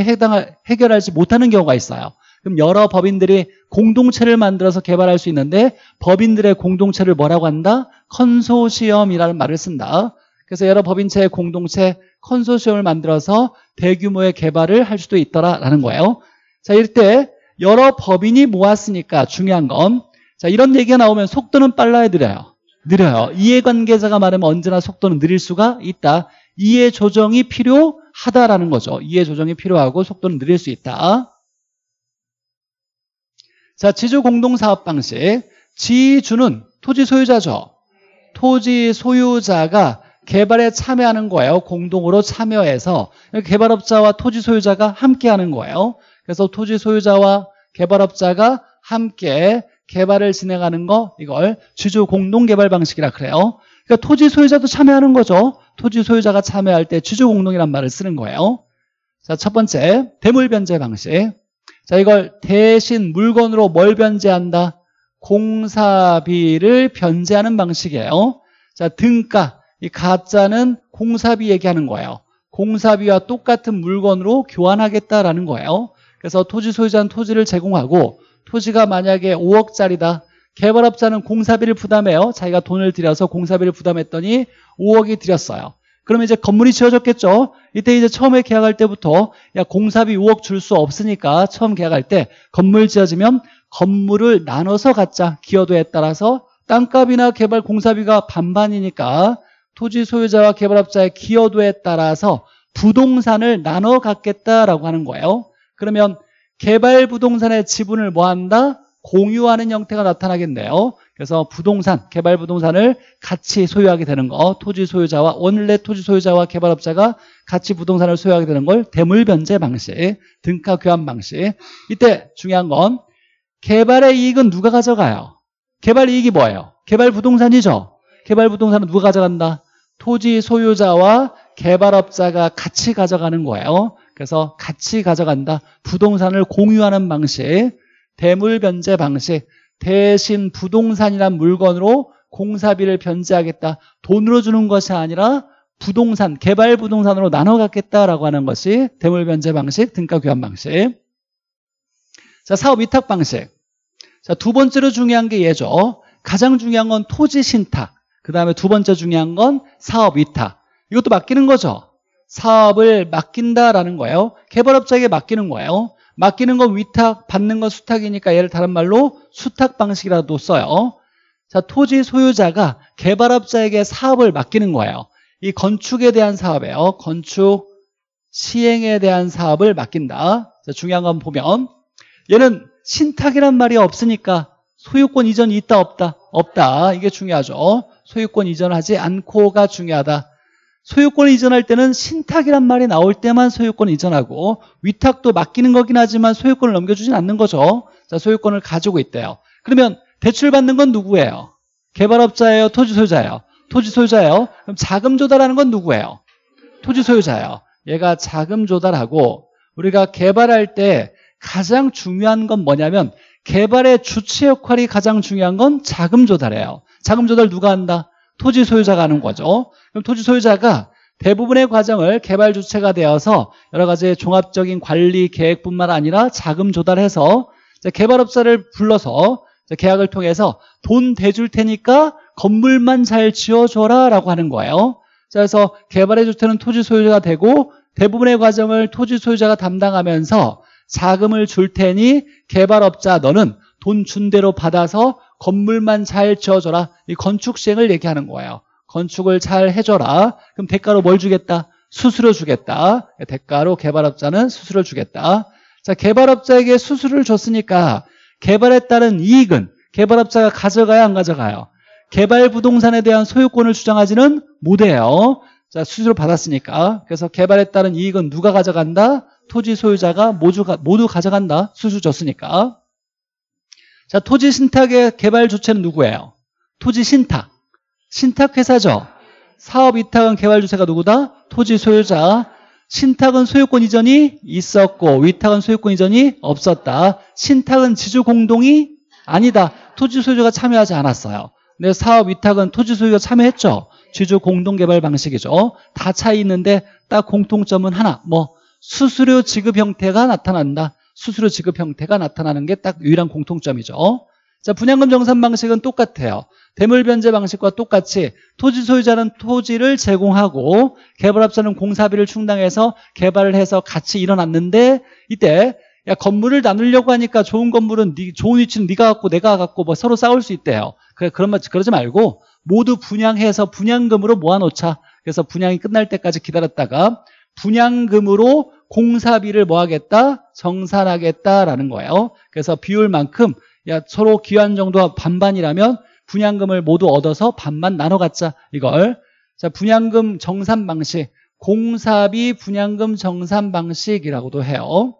해결하지 못하는 경우가 있어요. 그럼 여러 법인들이 공동체를 만들어서 개발할 수 있는데 법인들의 공동체를 뭐라고 한다? 컨소시엄이라는 말을 쓴다. 그래서 여러 법인체의 공동체 컨소시엄을 만들어서 대규모의 개발을 할 수도 있더라라는 거예요. 자, 이때 여러 법인이 모았으니까 중요한 건, 자, 이런 얘기가 나오면 속도는 빨라야 느려요. 이해관계자가 말하면 언제나 속도는 느릴 수가 있다. 이해 조정이 필요하다라는 거죠. 이해 조정이 필요하고 속도는 느릴 수 있다. 자, 지주 공동사업 방식. 지주는 토지 소유자죠. 토지 소유자가 개발에 참여하는 거예요. 공동으로 참여해서 개발업자와 토지 소유자가 함께하는 거예요. 그래서 토지 소유자와 개발업자가 함께 개발을 진행하는 거, 이걸 지주 공동 개발 방식이라 그래요. 그러니까 토지 소유자도 참여하는 거죠. 토지 소유자가 참여할 때 지주 공동이란 말을 쓰는 거예요. 자, 첫 번째, 대물 변제 방식. 자, 이걸 대신 물건으로 뭘 변제한다? 공사비를 변제하는 방식이에요. 자, 등가, 이 가짜는 공사비 얘기하는 거예요. 공사비와 똑같은 물건으로 교환하겠다라는 거예요. 그래서 토지 소유자는 토지를 제공하고 토지가 만약에 5억짜리다. 개발업자는 공사비를 부담해요. 자기가 돈을 들여서 공사비를 부담했더니 5억이 들였어요. 그러면 이제 건물이 지어졌겠죠. 이때 이제 처음에 계약할 때부터 야 공사비 5억 줄 수 없으니까 처음 계약할 때 건물 지어지면 건물을 나눠서 갖자. 기여도에 따라서 땅값이나 개발 공사비가 반반이니까 토지 소유자와 개발업자의 기여도에 따라서 부동산을 나눠 갖겠다라고 하는 거예요. 그러면 개발 부동산의 지분을 뭐 한다? 공유하는 형태가 나타나겠네요. 그래서 부동산, 개발 부동산을 같이 소유하게 되는 거, 토지 소유자와 원래 토지 소유자와 개발업자가 같이 부동산을 소유하게 되는 걸 대물변제 방식, 등가 교환 방식. 이때 중요한 건 개발의 이익은 누가 가져가요? 개발 이익이 뭐예요? 개발 부동산이죠. 개발 부동산은 누가 가져간다? 토지 소유자와 개발업자가 같이 가져가는 거예요. 그래서 같이 가져간다. 부동산을 공유하는 방식, 대물변제 방식. 대신 부동산이란 물건으로 공사비를 변제하겠다. 돈으로 주는 것이 아니라 부동산, 개발 부동산으로 나눠 갖겠다라고 하는 것이 대물변제 방식, 등가 교환 방식. 자, 사업 위탁 방식. 자, 두 번째로 중요한 게 얘죠. 가장 중요한 건 토지 신탁. 그 다음에 두 번째 중요한 건 사업 위탁. 이것도 맡기는 거죠. 사업을 맡긴다라는 거예요. 개발업자에게 맡기는 거예요. 맡기는 건 위탁, 받는 건 수탁이니까 얘를 다른 말로 수탁 방식이라도 써요. 자, 토지 소유자가 개발업자에게 사업을 맡기는 거예요. 이 건축에 대한 사업이에요. 건축 시행에 대한 사업을 맡긴다. 자, 중요한 건 보면 얘는 신탁이란 말이 없으니까 소유권 이전이 있다 없다? 없다. 이게 중요하죠. 소유권 이전하지 않고가 중요하다. 소유권을 이전할 때는 신탁이란 말이 나올 때만 소유권을 이전하고 위탁도 맡기는 거긴 하지만 소유권을 넘겨주진 않는 거죠. 자, 소유권을 가지고 있대요. 그러면 대출받는 건 누구예요? 개발업자예요? 토지소유자예요? 토지소유자예요. 그럼 자금 조달하는 건 누구예요? 토지소유자예요. 얘가 자금 조달하고 우리가 개발할 때 가장 중요한 건 뭐냐면 개발의 주체 역할이 가장 중요한 건 자금 조달이에요. 자금 조달 누가 한다? 토지 소유자가 하는 거죠. 그럼 토지 소유자가 대부분의 과정을 개발 주체가 되어서 여러 가지 종합적인 관리 계획뿐만 아니라 자금 조달해서 개발업자를 불러서 계약을 통해서 돈 대줄 테니까 건물만 잘 지어줘라 라고 하는 거예요. 그래서 개발의 주체는 토지 소유자가 되고 대부분의 과정을 토지 소유자가 담당하면서 자금을 줄 테니 개발업자 너는 돈 준 대로 받아서 건물만 잘 지어줘라. 이 건축 시행을 얘기하는 거예요. 건축을 잘 해줘라. 그럼 대가로 뭘 주겠다? 수수료 주겠다. 대가로 개발업자는 수수료 주겠다. 자, 개발업자에게 수수료를 줬으니까 개발에 따른 이익은 개발업자가 가져가요, 안 가져가요? 개발 부동산에 대한 소유권을 주장하지는 못해요. 자, 수수료 받았으니까. 그래서 개발에 따른 이익은 누가 가져간다? 토지 소유자가 모두 가져간다. 수수료 줬으니까. 자, 토지 신탁의 개발 주체는 누구예요? 토지 신탁. 신탁회사죠. 사업 위탁은 개발 주체가 누구다? 토지 소유자. 신탁은 소유권 이전이 있었고 위탁은 소유권 이전이 없었다. 신탁은 지주 공동이 아니다. 토지 소유자가 참여하지 않았어요. 근데 사업 위탁은 토지 소유가 참여했죠. 지주 공동 개발 방식이죠. 다 차이 있는데 딱 공통점은 하나. 뭐 수수료 지급 형태가 나타난다. 수수료 지급 형태가 나타나는 게 딱 유일한 공통점이죠. 자, 분양금 정산 방식은 똑같아요. 대물변제 방식과 똑같이 토지 소유자는 토지를 제공하고 개발업자는 공사비를 충당해서 개발을 해서 같이 일어났는데 이때 야 건물을 나누려고 하니까 좋은 건물은 좋은 위치는 네가 갖고 내가 갖고 뭐 서로 싸울 수 있대요. 그러지 말고 모두 분양해서 분양금으로 모아놓자. 그래서 분양이 끝날 때까지 기다렸다가 분양금으로 공사비를 뭐 하겠다? 정산하겠다라는 거예요. 그래서 비율만큼 야 서로 기여한 정도가 반반이라면 분양금을 모두 얻어서 반만 나눠 갖자 이걸. 자, 분양금 정산 방식, 공사비 분양금 정산 방식이라고도 해요.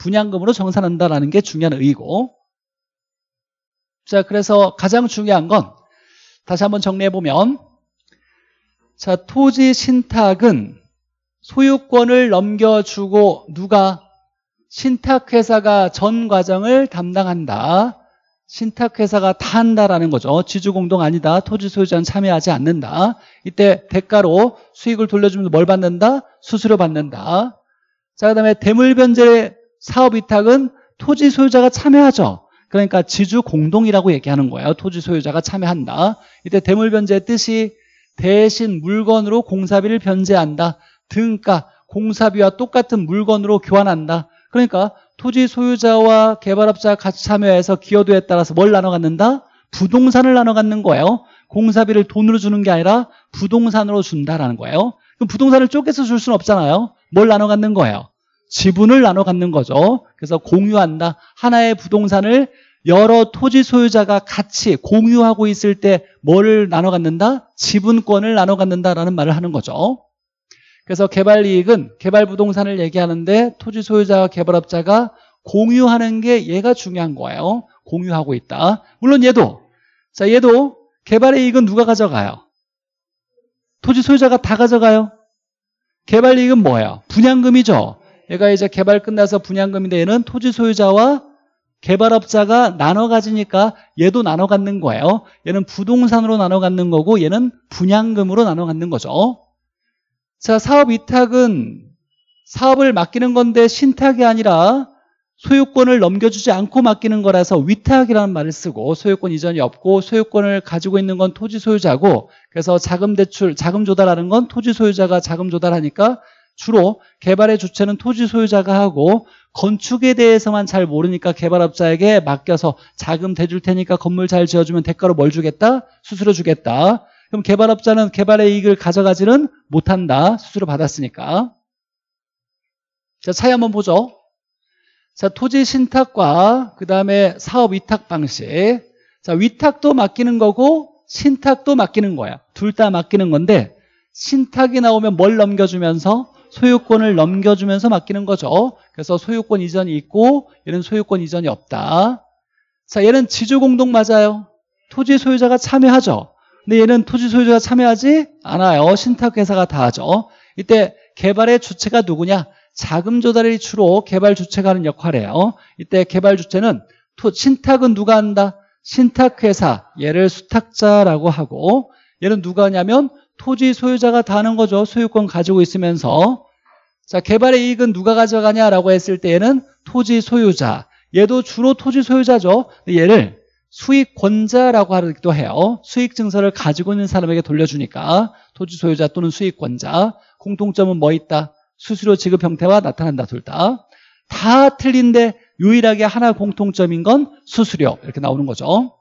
분양금으로 정산한다라는 게 중요한 의의고. 자, 그래서 가장 중요한 건 다시 한번 정리해 보면 자, 토지 신탁은 소유권을 넘겨주고 누가? 신탁회사가 전 과정을 담당한다. 신탁회사가 다 한다라는 거죠. 지주공동 아니다. 토지소유자는 참여하지 않는다. 이때 대가로 수익을 돌려주면서 뭘 받는다? 수수료 받는다. 자, 그다음에 대물변제 사업위탁은 토지소유자가 참여하죠. 그러니까 지주 공동이라고 얘기하는 거예요. 토지 소유자가 참여한다. 이때 대물변제의 뜻이 대신 물건으로 공사비를 변제한다. 등가, 공사비와 똑같은 물건으로 교환한다. 그러니까 토지 소유자와 개발업자가 같이 참여해서 기여도에 따라서 뭘 나눠 갖는다? 부동산을 나눠 갖는 거예요. 공사비를 돈으로 주는 게 아니라 부동산으로 준다라는 거예요. 그럼 부동산을 쪼개서 줄 수는 없잖아요. 뭘 나눠 갖는 거예요? 지분을 나눠 갖는 거죠. 그래서 공유한다. 하나의 부동산을 여러 토지 소유자가 같이 공유하고 있을 때 뭐를 나눠 갖는다? 지분권을 나눠 갖는다라는 말을 하는 거죠. 그래서 개발이익은 개발부동산을 얘기하는데 토지 소유자와 개발업자가 공유하는 게 얘가 중요한 거예요. 공유하고 있다. 물론 얘도, 자 얘도 개발의 이익은 누가 가져가요? 토지 소유자가 다 가져가요. 개발이익은 뭐예요? 분양금이죠. 얘가 이제 개발 끝나서 분양금인데 얘는 토지 소유자와 개발업자가 나눠 가지니까 얘도 나눠 갖는 거예요. 얘는 부동산으로 나눠 갖는 거고 얘는 분양금으로 나눠 갖는 거죠. 자, 사업 이탁은 사업을 맡기는 건데 신탁이 아니라 소유권을 넘겨주지 않고 맡기는 거라서 위탁이라는 말을 쓰고, 소유권 이전이 없고 소유권을 가지고 있는 건 토지 소유자고, 그래서 자금 대출, 자금 조달하는 건 토지 소유자가 자금 조달하니까 주로 개발의 주체는 토지 소유자가 하고, 건축에 대해서만 잘 모르니까 개발업자에게 맡겨서 자금 대줄 테니까 건물 잘 지어주면 대가로 뭘 주겠다? 수수료 주겠다. 그럼 개발업자는 개발의 이익을 가져가지는 못한다. 수수료 받았으니까. 자, 차이 한번 보죠. 자, 토지 신탁과 그 다음에 사업 위탁 방식. 자, 위탁도 맡기는 거고 신탁도 맡기는 거야. 둘 다 맡기는 건데 신탁이 나오면 뭘 넘겨주면서? 소유권을 넘겨주면서 맡기는 거죠. 그래서 소유권 이전이 있고 얘는 소유권 이전이 없다. 자, 얘는 지주공동 맞아요. 토지 소유자가 참여하죠. 근데 얘는 토지 소유자가 참여하지 않아요. 신탁회사가 다 하죠. 이때 개발의 주체가 누구냐? 자금 조달이 주로 개발 주체가 하는 역할이에요. 이때 개발 주체는, 신탁은 누가 한다? 신탁회사, 얘를 수탁자라고 하고, 얘는 누가 하냐면 토지 소유자가 다 하는 거죠. 소유권 가지고 있으면서. 자, 개발의 이익은 누가 가져가냐라고 했을 때 얘는 토지 소유자. 얘도 주로 토지 소유자죠. 근데 얘를 수익권자라고 하기도 해요. 수익증서를 가지고 있는 사람에게 돌려주니까. 토지 소유자 또는 수익권자. 공통점은 뭐 있다? 수수료 지급 형태와 나타난다. 둘 다. 다 틀린데 유일하게 하나 공통점인 건 수수료. 이렇게 나오는 거죠.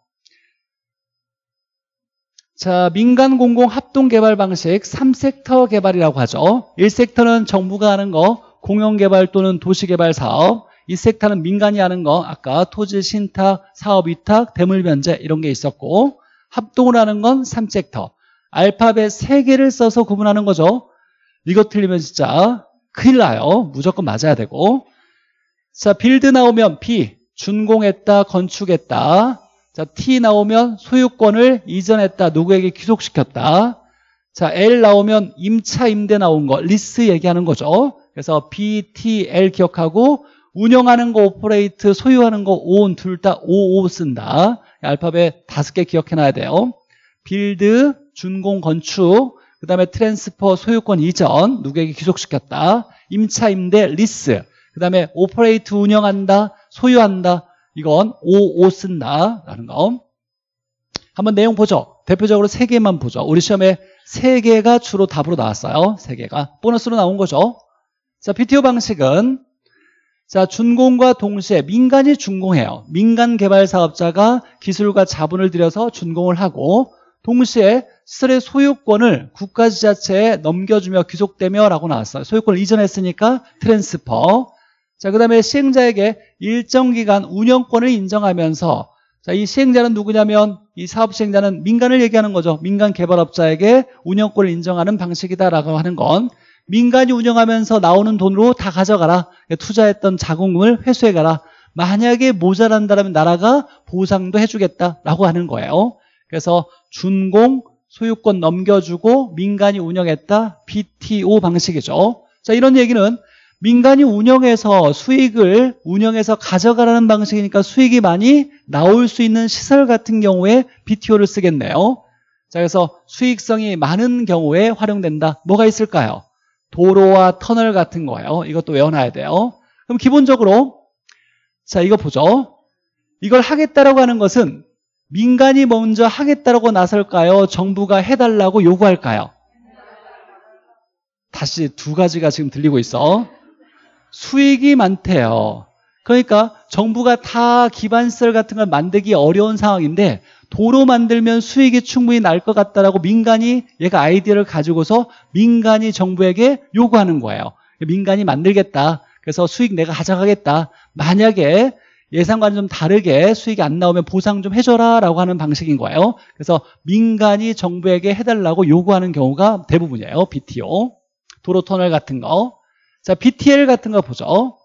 자, 민간 공공 합동 개발 방식 3섹터 개발이라고 하죠. 1섹터는 정부가 하는 거, 공영 개발 또는 도시 개발 사업. 2섹터는 민간이 하는 거, 아까 토지 신탁, 사업 위탁, 대물 변제 이런 게 있었고, 합동을 하는 건 3섹터. 알파벳 3개를 써서 구분하는 거죠. 이거 틀리면 진짜 큰일 나요. 무조건 맞아야 되고. 자, 빌드 나오면 B, 준공했다, 건축했다. 자, T 나오면 소유권을 이전했다, 누구에게 귀속시켰다. 자, L 나오면 임차, 임대 나온 거, 리스 얘기하는 거죠. 그래서 B, T, L 기억하고, 운영하는 거 오퍼레이트, 소유하는 거 오온, 둘 다 오오 쓴다. 알파벳 5개 기억해놔야 돼요. 빌드, 준공, 건축, 그 다음에 트랜스퍼, 소유권 이전, 누구에게 귀속시켰다. 임차, 임대, 리스, 그 다음에 오퍼레이트, 운영한다, 소유한다, 이건 오오 쓴다 라는 거. 한번 내용 보죠. 대표적으로 3개만 보죠. 우리 시험에 3개가 주로 답으로 나왔어요. 3개가 보너스로 나온 거죠. 자, BTO 방식은, 자, 준공과 동시에 민간이 준공해요. 민간 개발 사업자가 기술과 자본을 들여서 준공을 하고, 동시에 스스로의 소유권을 국가 지자체에 넘겨주며 귀속되며 라고 나왔어요. 소유권을 이전했으니까 트랜스퍼. 자, 그 다음에 시행자에게 일정 기간 운영권을 인정하면서, 자, 이 시행자는 누구냐면 이 사업 시행자는 민간을 얘기하는 거죠. 민간 개발업자에게 운영권을 인정하는 방식이다라고 하는 건, 민간이 운영하면서 나오는 돈으로 다 가져가라. 투자했던 자금을 회수해가라. 만약에 모자란다면 나라가 보상도 해주겠다라고 하는 거예요. 그래서 준공, 소유권 넘겨주고 민간이 운영했다. BTO 방식이죠. 자, 이런 얘기는 민간이 운영해서 수익을 운영해서 가져가라는 방식이니까 수익이 많이 나올 수 있는 시설 같은 경우에 BTO를 쓰겠네요. 자, 그래서 수익성이 많은 경우에 활용된다. 뭐가 있을까요? 도로와 터널 같은 거예요. 이것도 외워놔야 돼요. 그럼 기본적으로, 자, 이거 보죠. 이걸 하겠다라고 하는 것은 민간이 먼저 하겠다라고 나설까요? 정부가 해달라고 요구할까요? 다시 두 가지가 지금 들리고 있어. 수익이 많대요. 그러니까 정부가 다 기반시설 같은 걸 만들기 어려운 상황인데 도로 만들면 수익이 충분히 날 것 같다라고 민간이 얘가 아이디어를 가지고서 민간이 정부에게 요구하는 거예요. 민간이 만들겠다. 그래서 수익 내가 가져가겠다. 만약에 예상과는 좀 다르게 수익이 안 나오면 보상 좀 해줘라 라고 하는 방식인 거예요. 그래서 민간이 정부에게 해달라고 요구하는 경우가 대부분이에요. BTO, 도로터널 같은 거. 자, BTL 같은 거 보죠.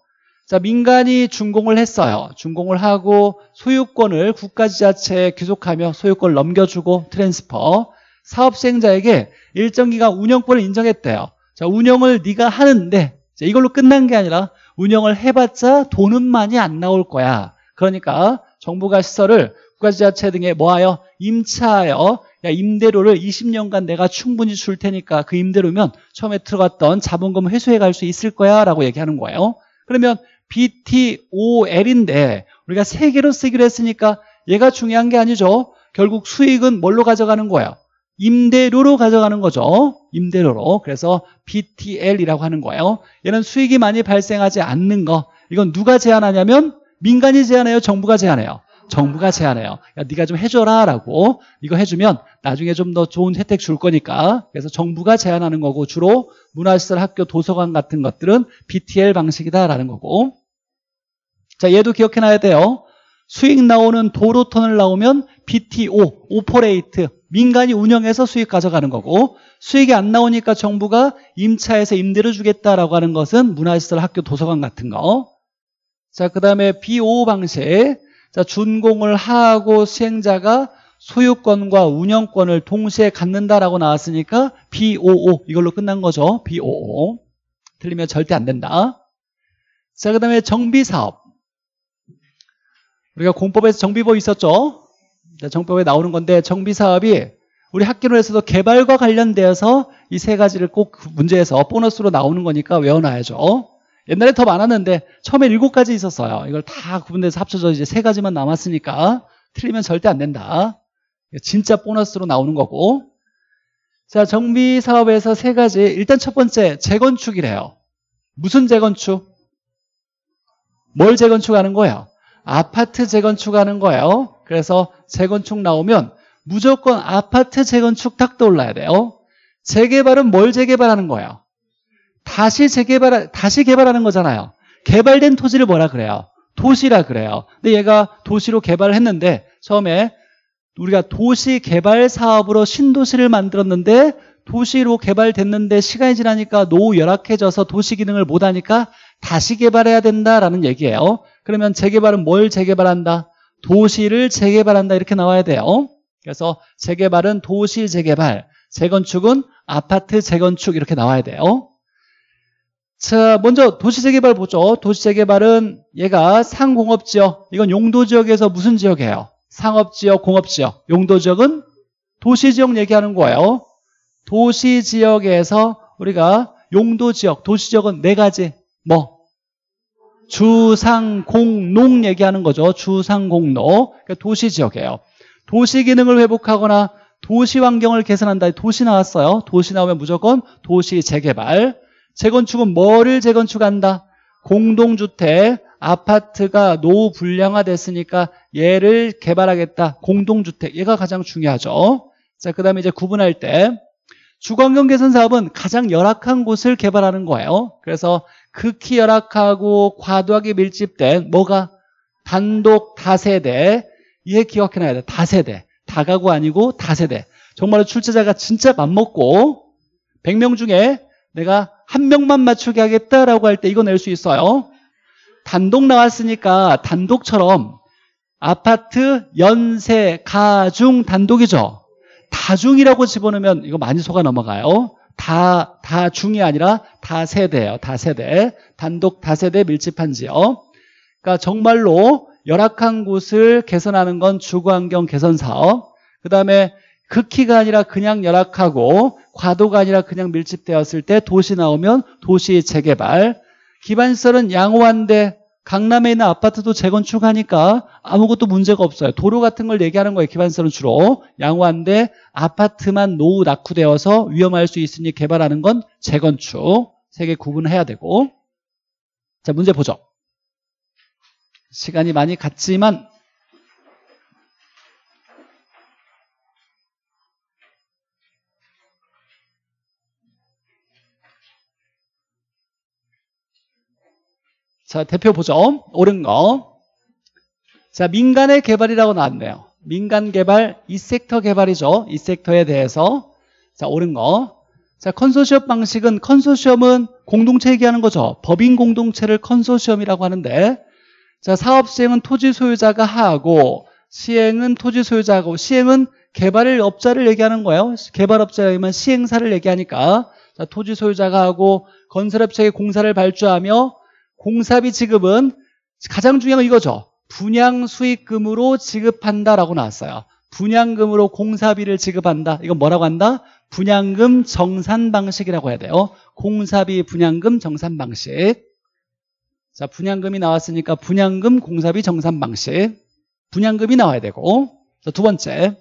자, 민간이 준공을 했어요. 준공을 하고 소유권을 국가지자체에 귀속하며 소유권을 넘겨주고 트랜스퍼. 사업시행자에게 일정 기간 운영권을 인정했대요. 자, 운영을 네가 하는데 자, 이걸로 끝난 게 아니라 운영을 해봤자 돈은 많이 안 나올 거야. 그러니까 정부가 시설을 국가지자체 등에 뭐하여 임차하여 야, 임대료를 20년간 내가 충분히 줄 테니까 그 임대료면 처음에 들어갔던 자본금 회수해 갈 수 있을 거야 라고 얘기하는 거예요. 그러면 BTOL인데 우리가 세 개로 쓰기로 했으니까 얘가 중요한 게 아니죠. 결국 수익은 뭘로 가져가는 거예요? 임대료로 가져가는 거죠. 임대료로. 그래서 BTL이라고 하는 거예요. 얘는 수익이 많이 발생하지 않는 거. 이건 누가 제안하냐면 민간이 제안해요? 정부가 제안해요? 정부가 제안해요. 야, 네가 좀 해줘라 라고. 이거 해주면 나중에 좀 더 좋은 혜택 줄 거니까. 그래서 정부가 제안하는 거고 주로 문화시설, 학교, 도서관 같은 것들은 BTL 방식이다라는 거고. 자, 얘도 기억해놔야 돼요. 수익 나오는 도로터널 나오면 BTO, 오퍼레이트, 민간이 운영해서 수익 가져가는 거고 수익이 안 나오니까 정부가 임차해서 임대료 주겠다라고 하는 것은 문화시설, 학교, 도서관 같은 거. 자, 그 다음에 BO 방식. 자, 준공을 하고 시행자가 소유권과 운영권을 동시에 갖는다라고 나왔으니까 BOO 이걸로 끝난 거죠. BOO 틀리면 절대 안 된다. 자, 그 다음에 정비사업. 우리가 공법에서 정비법 있었죠. 자, 정법에 나오는 건데 정비사업이 우리 학기론에서도 개발과 관련되어서 이 세 가지를 꼭 문제에서 보너스로 나오는 거니까 외워놔야죠. 옛날에 더 많았는데 처음에 7가지 있었어요. 이걸 다 구분돼서 합쳐져 이제 3가지만 남았으니까 틀리면 절대 안 된다. 진짜 보너스로 나오는 거고. 자, 정비사업에서 3가지. 일단 첫 번째 재건축이래요. 무슨 재건축? 뭘 재건축하는 거예요? 아파트 재건축하는 거예요. 그래서 재건축 나오면 무조건 아파트 재건축 딱 떠올라야 돼요. 재개발은 뭘 재개발하는 거예요? 다시 개발하는 거잖아요. 개발된 토지를 뭐라 그래요? 도시라 그래요. 근데 얘가 도시로 개발을 했는데 처음에 우리가 도시 개발 사업으로 신도시를 만들었는데 도시로 개발됐는데 시간이 지나니까 노후 열악해져서 도시 기능을 못하니까 다시 개발해야 된다라는 얘기예요. 그러면 재개발은 뭘 재개발한다? 도시를 재개발한다 이렇게 나와야 돼요. 그래서 재개발은 도시 재개발, 재건축은 아파트 재건축 이렇게 나와야 돼요. 자, 먼저 도시재개발 보죠. 도시재개발은 얘가 상공업지역, 이건 용도지역에서 무슨 지역이에요? 상업지역, 공업지역. 용도지역은 도시지역 얘기하는 거예요. 도시지역에서 우리가 용도지역, 도시지역은 4가지. 뭐? 주상공농 얘기하는 거죠. 주상공농. 그러니까 도시지역이에요. 도시기능을 회복하거나 도시환경을 개선한다. 도시 나왔어요. 도시 나오면 무조건 도시재개발. 재건축은 뭐를 재건축한다? 공동주택, 아파트가 노후 불량화됐으니까 얘를 개발하겠다. 공동주택, 얘가 가장 중요하죠. 자, 그 다음에 이제 구분할 때 주거환경 개선 사업은 가장 열악한 곳을 개발하는 거예요. 그래서 극히 열악하고 과도하게 밀집된 뭐가? 단독, 다세대. 얘 기억해놔야 돼. 다세대. 다가구 아니고 다세대. 정말로 출제자가 진짜 맘먹고 100명 중에 내가 한 명만 맞추게 하겠다라고 할 때 이거 낼 수 있어요. 단독 나왔으니까 단독처럼 아파트, 연세, 가중, 단독이죠. 다중이라고 집어넣으면 이거 많이 속아 넘어가요. 다중이 아니라 다세대예요. 다세대. 단독, 다세대 밀집한 지역. 그러니까 정말로 열악한 곳을 개선하는 건 주거환경 개선 사업. 그다음에 극히가 아니라 그냥 열악하고 과도가 아니라 그냥 밀집되었을 때 도시 나오면 도시 재개발. 기반시설은 양호한데 강남에 있는 아파트도 재건축하니까 아무것도 문제가 없어요. 도로 같은 걸 얘기하는 거예요. 기반시설은 주로 양호한데 아파트만 노후 낙후되어서 위험할 수 있으니 개발하는 건 재건축. 세 개 구분해야 되고. 자, 문제 보죠. 시간이 많이 갔지만 자, 대표 보죠. 옳은 거. 자, 민간의 개발이라고 나왔네요. 민간 개발, 이 섹터 개발이죠. 이 섹터에 대해서. 자, 옳은 거. 자, 컨소시엄 방식은, 컨소시엄은 공동체 얘기하는 거죠. 법인 공동체를 컨소시엄이라고 하는데, 자, 사업 시행은 토지 소유자가 하고, 시행은 토지 소유자하고, 시행은 개발 업자를 얘기하는 거예요. 개발 업자이면 시행사를 얘기하니까, 자, 토지 소유자가 하고, 건설업체에 공사를 발주하며, 공사비 지급은 가장 중요한 건 이거죠. 분양 수익금으로 지급한다라고 나왔어요. 분양금으로 공사비를 지급한다. 이건 뭐라고 한다? 분양금 정산 방식이라고 해야 돼요. 공사비 분양금 정산 방식. 자, 분양금이 나왔으니까 분양금 공사비 정산 방식. 분양금이 나와야 되고. 자, 두 번째.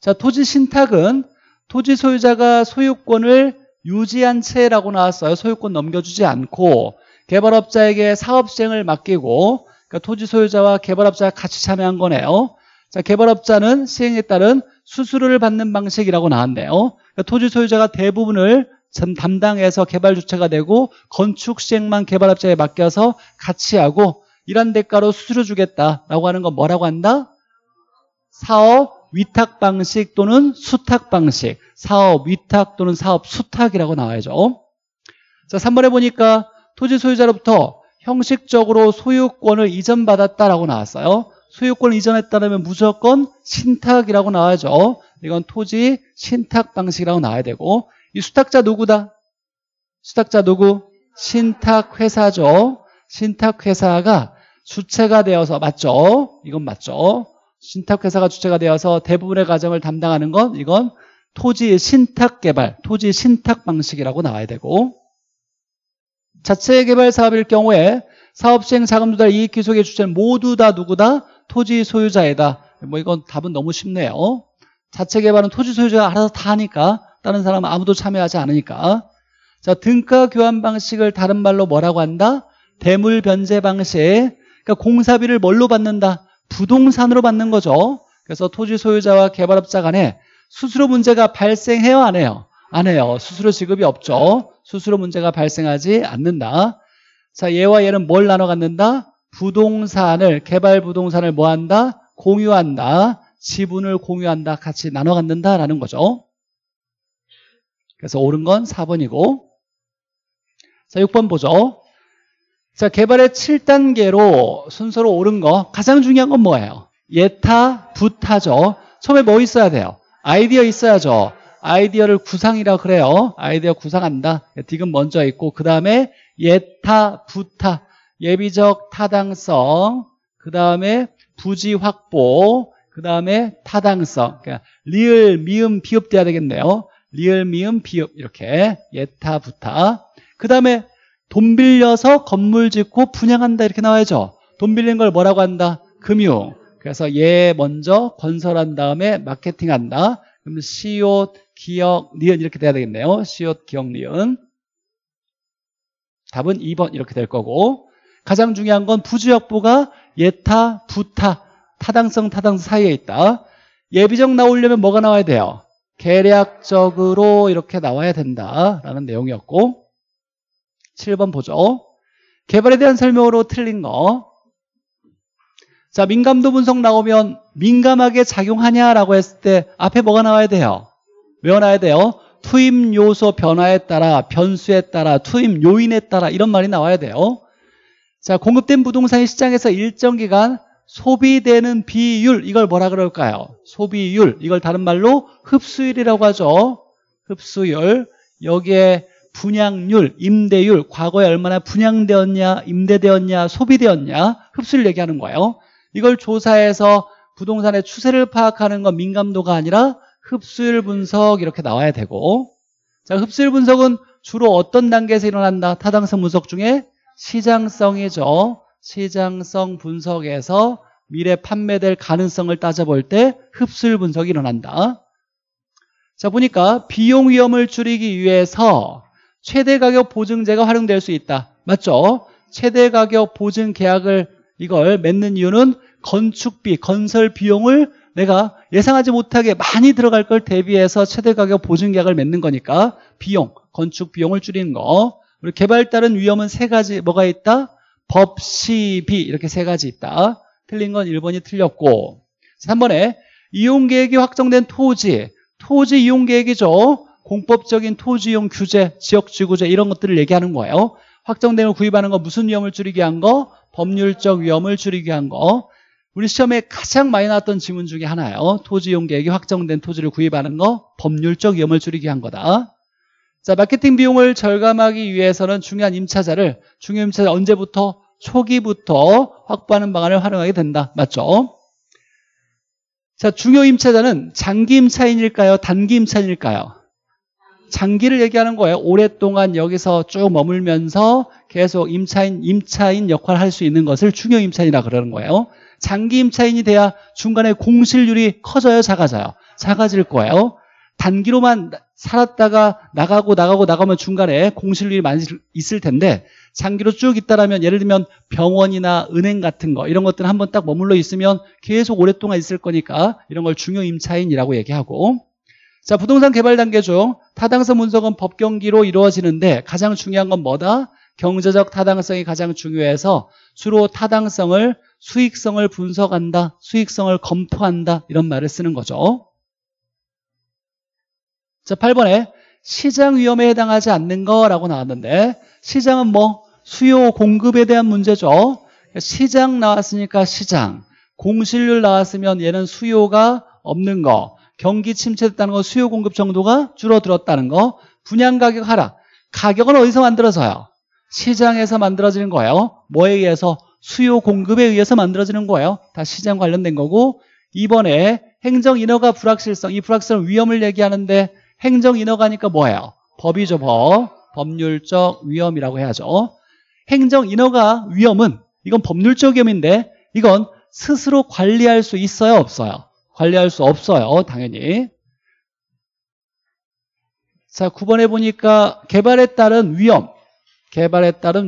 자, 토지 신탁은 토지 소유자가 소유권을 유지한 채라고 나왔어요. 소유권 넘겨주지 않고. 개발업자에게 사업 시행을 맡기고, 그러니까 토지 소유자와 개발업자가 같이 참여한 거네요. 자, 개발업자는 시행에 따른 수수료를 받는 방식이라고 나왔네요. 그러니까 토지 소유자가 대부분을 담당해서 개발 주체가 되고, 건축 시행만 개발업자에 맡겨서 같이 하고, 이런 대가로 수수료 주겠다라고 하는 건 뭐라고 한다? 사업 위탁 방식 또는 수탁 방식. 사업 위탁 또는 사업 수탁이라고 나와야죠. 자, 3번에 보니까 토지 소유자로부터 형식적으로 소유권을 이전받았다라고 나왔어요. 소유권을 이전했다면 무조건 신탁이라고 나와야죠. 이건 토지 신탁 방식이라고 나와야 되고, 이 수탁자 누구다? 수탁자 누구? 신탁회사죠. 신탁회사가 주체가 되어서, 맞죠? 이건 맞죠. 신탁회사가 주체가 되어서 대부분의 과정을 담당하는 건, 이건 토지 신탁 개발, 토지 신탁 방식이라고 나와야 되고, 자체 개발 사업일 경우에 사업 시행 자금 조달 이익 기속의 주체는 모두 다 누구다? 토지 소유자이다. 뭐 이건 답은 너무 쉽네요. 자체 개발은 토지 소유자가 알아서 다 하니까 다른 사람은 아무도 참여하지 않으니까. 자, 등가 교환 방식을 다른 말로 뭐라고 한다? 대물 변제 방식. 그러니까 공사비를 뭘로 받는다? 부동산으로 받는 거죠. 그래서 토지 소유자와 개발업자 간에 수수료 문제가 발생해요, 안 해요? 안 해요. 수수료 지급이 없죠. 수수료 문제가 발생하지 않는다. 자, 얘와 얘는 뭘 나눠 갖는다? 부동산을, 개발 부동산을 뭐 한다? 공유한다. 지분을 공유한다. 같이 나눠 갖는다라는 거죠. 그래서 옳은 건 4번이고. 자, 6번 보죠. 자, 개발의 7단계로 순서로 옳은 거. 가장 중요한 건 뭐예요? 예타, 부타죠. 처음에 뭐 있어야 돼요? 아이디어 있어야죠. 아이디어를 구상이라 그래요. 아이디어 구상한다. 디귿 먼저 있고, 그 다음에 예타, 부타, 예비적 타당성, 그 다음에 부지 확보, 그 다음에 타당성. 그러니까 리을, 미음, 비읍 돼야 되겠네요. 리을, 미음, 비읍 이렇게 예타, 부타. 그 다음에 돈 빌려서 건물 짓고 분양한다 이렇게 나와야죠. 돈 빌린 걸 뭐라고 한다? 금융. 그래서 예 먼저 건설한 다음에 마케팅한다. 그럼 시옷, 기역, 니은 이렇게 돼야 되겠네요. 시옷, 기역, 니은. 답은 2번 이렇게 될 거고, 가장 중요한 건 부지 확보가 예타, 부타, 타당성, 타당성 사이에 있다. 예비적 나오려면 뭐가 나와야 돼요? 계략적으로 이렇게 나와야 된다라는 내용이었고, 7번 보죠. 개발에 대한 설명으로 틀린 거. 자, 민감도 분석 나오면 민감하게 작용하냐라고 했을 때 앞에 뭐가 나와야 돼요? 외워놔야 돼요. 투입 요소 변화에 따라, 변수에 따라, 투입 요인에 따라 이런 말이 나와야 돼요. 자, 공급된 부동산이 시장에서 일정 기간 소비되는 비율, 이걸 뭐라 그럴까요? 소비율, 이걸 다른 말로 흡수율이라고 하죠. 흡수율, 여기에 분양률, 임대율, 과거에 얼마나 분양되었냐, 임대되었냐, 소비되었냐, 흡수율 얘기하는 거예요. 이걸 조사해서 부동산의 추세를 파악하는 건 민감도가 아니라 흡수율 분석 이렇게 나와야 되고, 자, 흡수율 분석은 주로 어떤 단계에서 일어난다? 타당성 분석 중에 시장성이죠. 시장성 분석에서 미래 판매될 가능성을 따져볼 때 흡수율 분석이 일어난다. 자, 보니까 비용 위험을 줄이기 위해서 최대 가격 보증제가 활용될 수 있다. 맞죠? 최대 가격 보증 계약을 이걸 맺는 이유는 건축비, 건설 비용을 내가 예상하지 못하게 많이 들어갈 걸 대비해서 최대 가격 보증 계약을 맺는 거니까 비용, 건축 비용을 줄이는 거. 우리 개발다른 위험은 세 가지 뭐가 있다? 법, 시비 이렇게 세 가지 있다. 틀린 건 1번이 틀렸고, 3번에 이용계획이 확정된 토지, 토지 이용계획이죠. 공법적인 토지 이용 규제, 지역지구제 이런 것들을 얘기하는 거예요. 확정된 걸 구입하는 거 무슨 위험을 줄이게 한 거? 법률적 위험을 줄이게 한 거. 우리 시험에 가장 많이 나왔던 지문 중에 하나예요. 토지 이용계획이 확정된 토지를 구입하는 거 법률적 위험을 줄이게 한 거다. 자, 마케팅 비용을 절감하기 위해서는 중요한 임차자를 언제부터? 초기부터 확보하는 방안을 활용하게 된다. 맞죠? 자, 중요 임차자는 장기 임차인일까요? 단기 임차인일까요? 장기를 얘기하는 거예요. 오랫동안 여기서 쭉 머물면서 계속 임차인 역할을 할 수 있는 것을 중요 임차인이라 그러는 거예요. 장기 임차인이 돼야 중간에 공실률이 커져요, 작아져요? 작아질 거예요. 단기로만 살았다가 나가고 나가면 중간에 공실률이 많이 있을 텐데, 장기로 쭉 있다라면 예를 들면 병원이나 은행 같은 거 이런 것들 한번 딱 머물러 있으면 계속 오랫동안 있을 거니까 이런 걸 중요 임차인이라고 얘기하고, 자, 부동산 개발 단계 중 타당성 분석은 법경기로 이루어지는데 가장 중요한 건 뭐다? 경제적 타당성이 가장 중요해서 주로 타당성을, 수익성을 분석한다, 수익성을 검토한다 이런 말을 쓰는 거죠. 자, 8번에 시장 위험에 해당하지 않는 거라고 나왔는데, 시장은 뭐? 수요 공급에 대한 문제죠. 시장 나왔으니까 시장, 공실률 나왔으면 얘는 수요가 없는 거, 경기 침체됐다는 거, 수요 공급 정도가 줄어들었다는 거, 분양 가격 하락, 가격은 어디서 만들어져요? 시장에서 만들어지는 거예요. 뭐에 의해서? 수요 공급에 의해서 만들어지는 거예요. 다 시장 관련된 거고, 이번에 행정인허가 불확실성, 이 불확실성 위험을 얘기하는데 행정인허가니까 뭐예요? 법이죠, 법. 법률적 위험이라고 해야죠. 행정인허가 위험은, 이건 법률적 위험인데 이건 스스로 관리할 수 있어요, 없어요? 관리할 수 없어요, 당연히. 자, 9번에 보니까 개발에 따른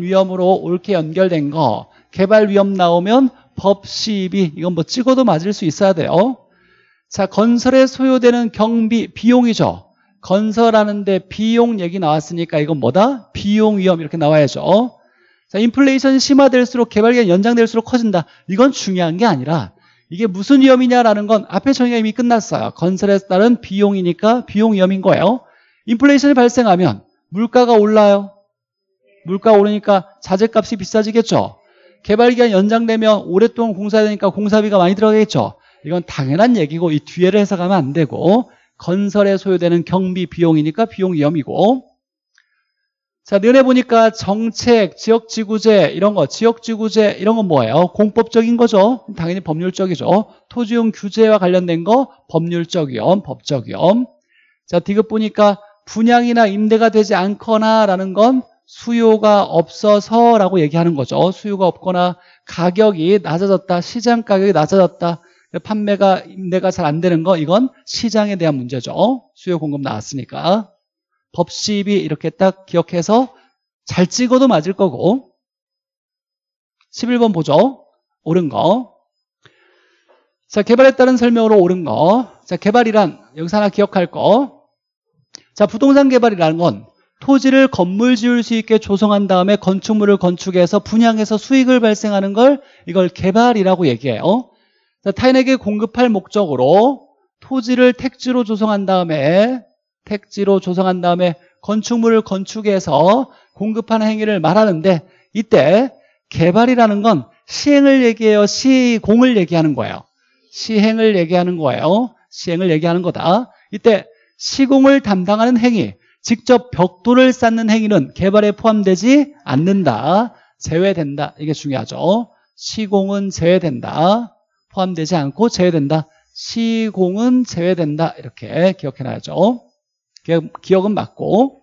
위험으로 옳게 연결된 거. 개발 위험 나오면 법 시비, 이건 뭐 찍어도 맞을 수 있어야 돼요. 자, 건설에 소요되는 경비, 비용이죠. 건설하는데 비용 얘기 나왔으니까 이건 뭐다? 비용 위험 이렇게 나와야죠. 자, 인플레이션이 심화될수록 개발 기간이 연장될수록 커진다. 이건 중요한 게 아니라 이게 무슨 위험이냐라는 건 앞에 정의가 이미 끝났어요. 건설에 따른 비용이니까 비용 위험인 거예요. 인플레이션이 발생하면 물가가 올라요. 물가 오르니까 자재값이 비싸지겠죠. 개발기간이 연장되면 오랫동안 공사해야 되니까 공사비가 많이 들어가겠죠. 이건 당연한 얘기고 이 뒤에를 해석하면 안 되고, 건설에 소요되는 경비 비용이니까 비용 위험이고, 자, 눈에 보니까 정책, 지역지구제 이런 거, 지역지구제 이런 건 뭐예요? 공법적인 거죠. 당연히 법률적이죠. 토지용 규제와 관련된 거 법률적 위험, 법적 위험. 자, 디귿 보니까 분양이나 임대가 되지 않거나 라는 건 수요가 없어서 라고 얘기하는 거죠. 수요가 없거나 가격이 낮아졌다, 시장 가격이 낮아졌다, 판매가, 임대가 잘 안 되는 거, 이건 시장에 대한 문제죠. 수요 공급 나왔으니까. 법 시비 이렇게 딱 기억해서 잘 찍어도 맞을 거고. 11번 보죠. 옳은 거. 자, 개발에 따른 설명으로 옳은 거. 자, 개발이란 여기서 하나 기억할 거. 자, 부동산 개발이라는 건 토지를 건물 지을 수 있게 조성한 다음에 건축물을 건축해서 분양해서 수익을 발생하는 걸 이걸 개발이라고 얘기해요. 자, 타인에게 공급할 목적으로 토지를 택지로 조성한 다음에 건축물을 건축해서 공급하는 행위를 말하는데, 이때 개발이라는 건 시행을 얘기해요, 시공을 얘기하는 거예요. 시행을 얘기하는 거예요. 시행을 얘기하는 거다. 이때 시공을 담당하는 행위, 직접 벽돌을 쌓는 행위는 개발에 포함되지 않는다. 제외된다. 이게 중요하죠. 시공은 제외된다. 포함되지 않고 제외된다. 시공은 제외된다. 이렇게 기억해놔야죠. 기억은 맞고.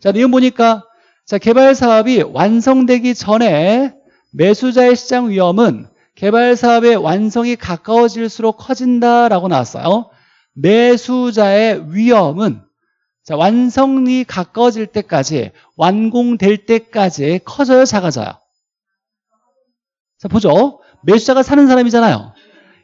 자, 내용 보니까 자, 개발 사업이 완성되기 전에 매수자의 시장 위험은 개발 사업의 완성이 가까워질수록 커진다라고 나왔어요. 매수자의 위험은 자, 완성이 가까워질 때까지, 완공될 때까지 커져요, 작아져요? 자, 보죠. 매수자가 사는 사람이잖아요.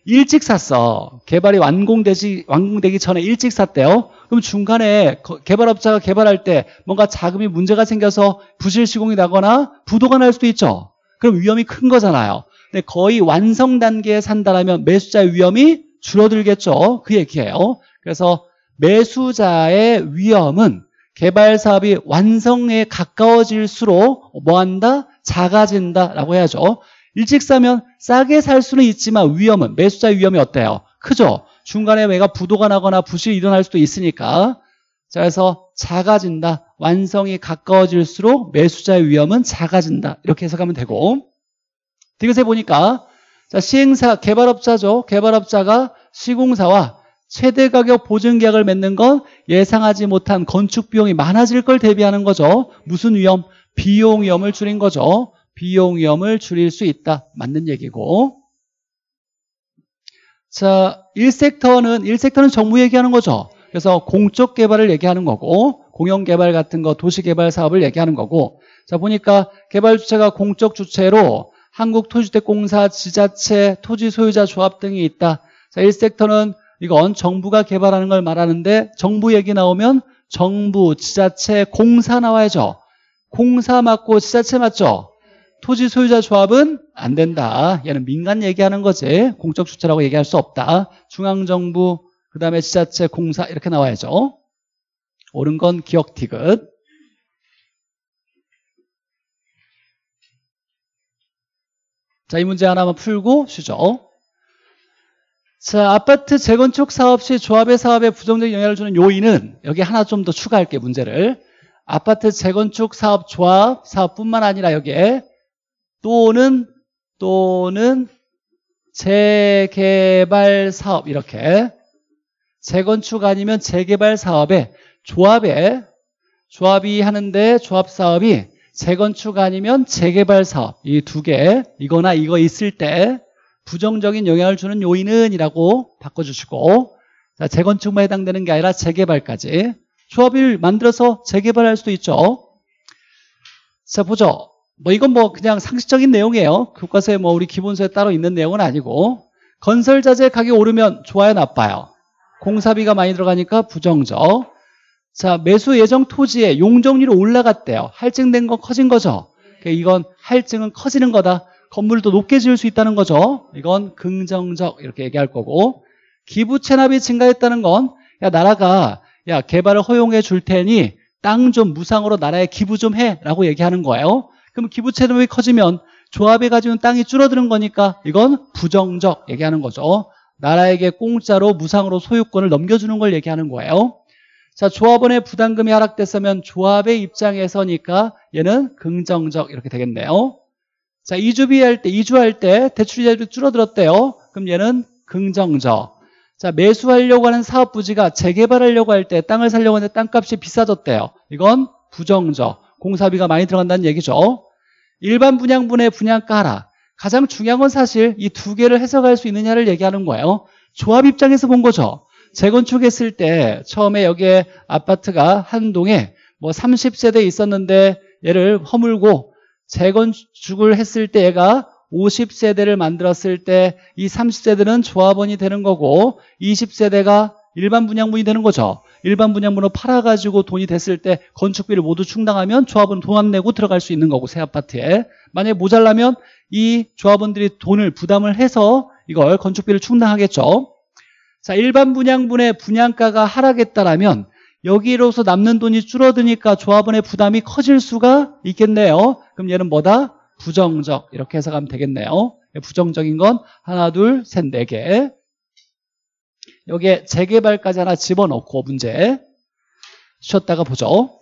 일찍 샀어. 개발이 완공되기 전에 일찍 샀대요. 그럼 중간에 개발업자가 개발할 때 뭔가 자금이 문제가 생겨서 부실 시공이 나거나 부도가 날 수도 있죠. 그럼 위험이 큰 거잖아요. 근데 거의 완성 단계에 산다라면 매수자의 위험이 줄어들겠죠. 그 얘기예요. 그래서 매수자의 위험은 개발 사업이 완성에 가까워질수록 뭐한다? 작아진다라고 해야죠. 일찍 사면 싸게 살 수는 있지만 위험은, 매수자의 위험이 어때요? 크죠? 중간에 내가 부도가 나거나 부실이 일어날 수도 있으니까. 자, 그래서 작아진다. 완성이 가까워질수록 매수자의 위험은 작아진다. 이렇게 해석하면 되고. 디귿에 보니까 자, 시행사, 개발업자죠. 개발업자가 시공사와 최대가격 보증계약을 맺는 건 예상하지 못한 건축 비용이 많아질 걸 대비하는 거죠. 무슨 위험? 비용 위험을 줄인 거죠. 비용 위험을 줄일 수 있다. 맞는 얘기고. 자, 1섹터는 정부 얘기하는 거죠. 그래서 공적 개발을 얘기하는 거고, 공영 개발 같은 거, 도시 개발 사업을 얘기하는 거고. 자, 보니까 개발 주체가 공적 주체로 한국토지주택공사, 지자체, 토지 소유자 조합 등이 있다. 자, 1섹터는 이건 정부가 개발하는 걸 말하는데, 정부 얘기 나오면 정부, 지자체, 공사 나와야죠. 공사 맞고 지자체 맞죠? 토지 소유자 조합은 안 된다. 얘는 민간 얘기하는 거지 공적 주체라고 얘기할 수 없다. 중앙정부, 그 다음에 지자체, 공사 이렇게 나와야죠. 옳은 건 기억 디귿. 자, 이 문제 하나만 풀고 쉬죠. 자, 아파트 재건축 사업 시 조합의 사업에 부정적인 영향을 주는 요인은, 여기 하나 좀 더 추가할게, 문제를. 아파트 재건축 사업 조합 사업뿐만 아니라 여기에 또는 재개발 사업, 이렇게 재건축 아니면 재개발 사업에 조합이 하는데, 조합 사업이 재건축 아니면 재개발 사업, 이 두 개, 이거나 이거 있을 때 부정적인 영향을 주는 요인은 이라고 바꿔주시고, 자, 재건축만 해당되는 게 아니라 재개발까지 조합을 만들어서 재개발할 수도 있죠. 자, 보죠. 뭐 이건 뭐 그냥 상식적인 내용이에요. 교과서에 뭐 우리 기본서에 따로 있는 내용은 아니고, 건설자재 가격이 오르면 좋아요, 나빠요? 공사비가 많이 들어가니까 부정적. 자, 매수 예정 토지의 용적률이 올라갔대요. 할증된 건 커진 거죠. 이건 할증은 커지는 거다. 건물을 더 높게 지을 수 있다는 거죠. 이건 긍정적, 이렇게 얘기할 거고. 기부 체납이 증가했다는 건, 야, 나라가 개발을 허용해 줄 테니 땅 좀 무상으로 나라에 기부 좀 해라고 얘기하는 거예요. 그럼 기부 체납이 커지면 조합이 가지고 있는 땅이 줄어드는 거니까 이건 부정적 얘기하는 거죠. 나라에게 공짜로 무상으로 소유권을 넘겨주는 걸 얘기하는 거예요. 자, 조합원의 부담금이 하락됐으면 조합의 입장에서니까 얘는 긍정적, 이렇게 되겠네요. 자, 이주할 때 대출 이자율이 줄어들었대요. 그럼 얘는 긍정적. 자, 매수하려고 하는 사업 부지가 재개발하려고 할 때, 땅을 사려고 하는데 땅값이 비싸졌대요. 이건 부정적. 공사비가 많이 들어간다는 얘기죠. 일반 분양분의 분양가 하락. 가장 중요한 건 사실 이 두 개를 해석할 수 있느냐를 얘기하는 거예요. 조합 입장에서 본 거죠. 재건축했을 때 처음에 여기에 아파트가 한 동에 뭐 30세대 있었는데 얘를 허물고 재건축을 했을 때 얘가 50세대를 만들었을 때 이 30세대는 조합원이 되는 거고 20세대가 일반 분양분이 되는 거죠. 일반 분양분으로 팔아가지고 돈이 됐을 때 건축비를 모두 충당하면 조합은 돈 안 내고 들어갈 수 있는 거고, 새 아파트에. 만약에 모자라면 이 조합원들이 돈을 부담을 해서 이걸 건축비를 충당하겠죠. 자, 일반 분양분의 분양가가 하락했다라면 여기로서 남는 돈이 줄어드니까 조합원의 부담이 커질 수가 있겠네요. 그럼 얘는 뭐다? 부정적, 이렇게 해석하면 되겠네요. 부정적인 건 하나, 둘, 셋, 네 개. 여기에 재개발까지 하나 집어넣고 문제 쉬었다가 보죠.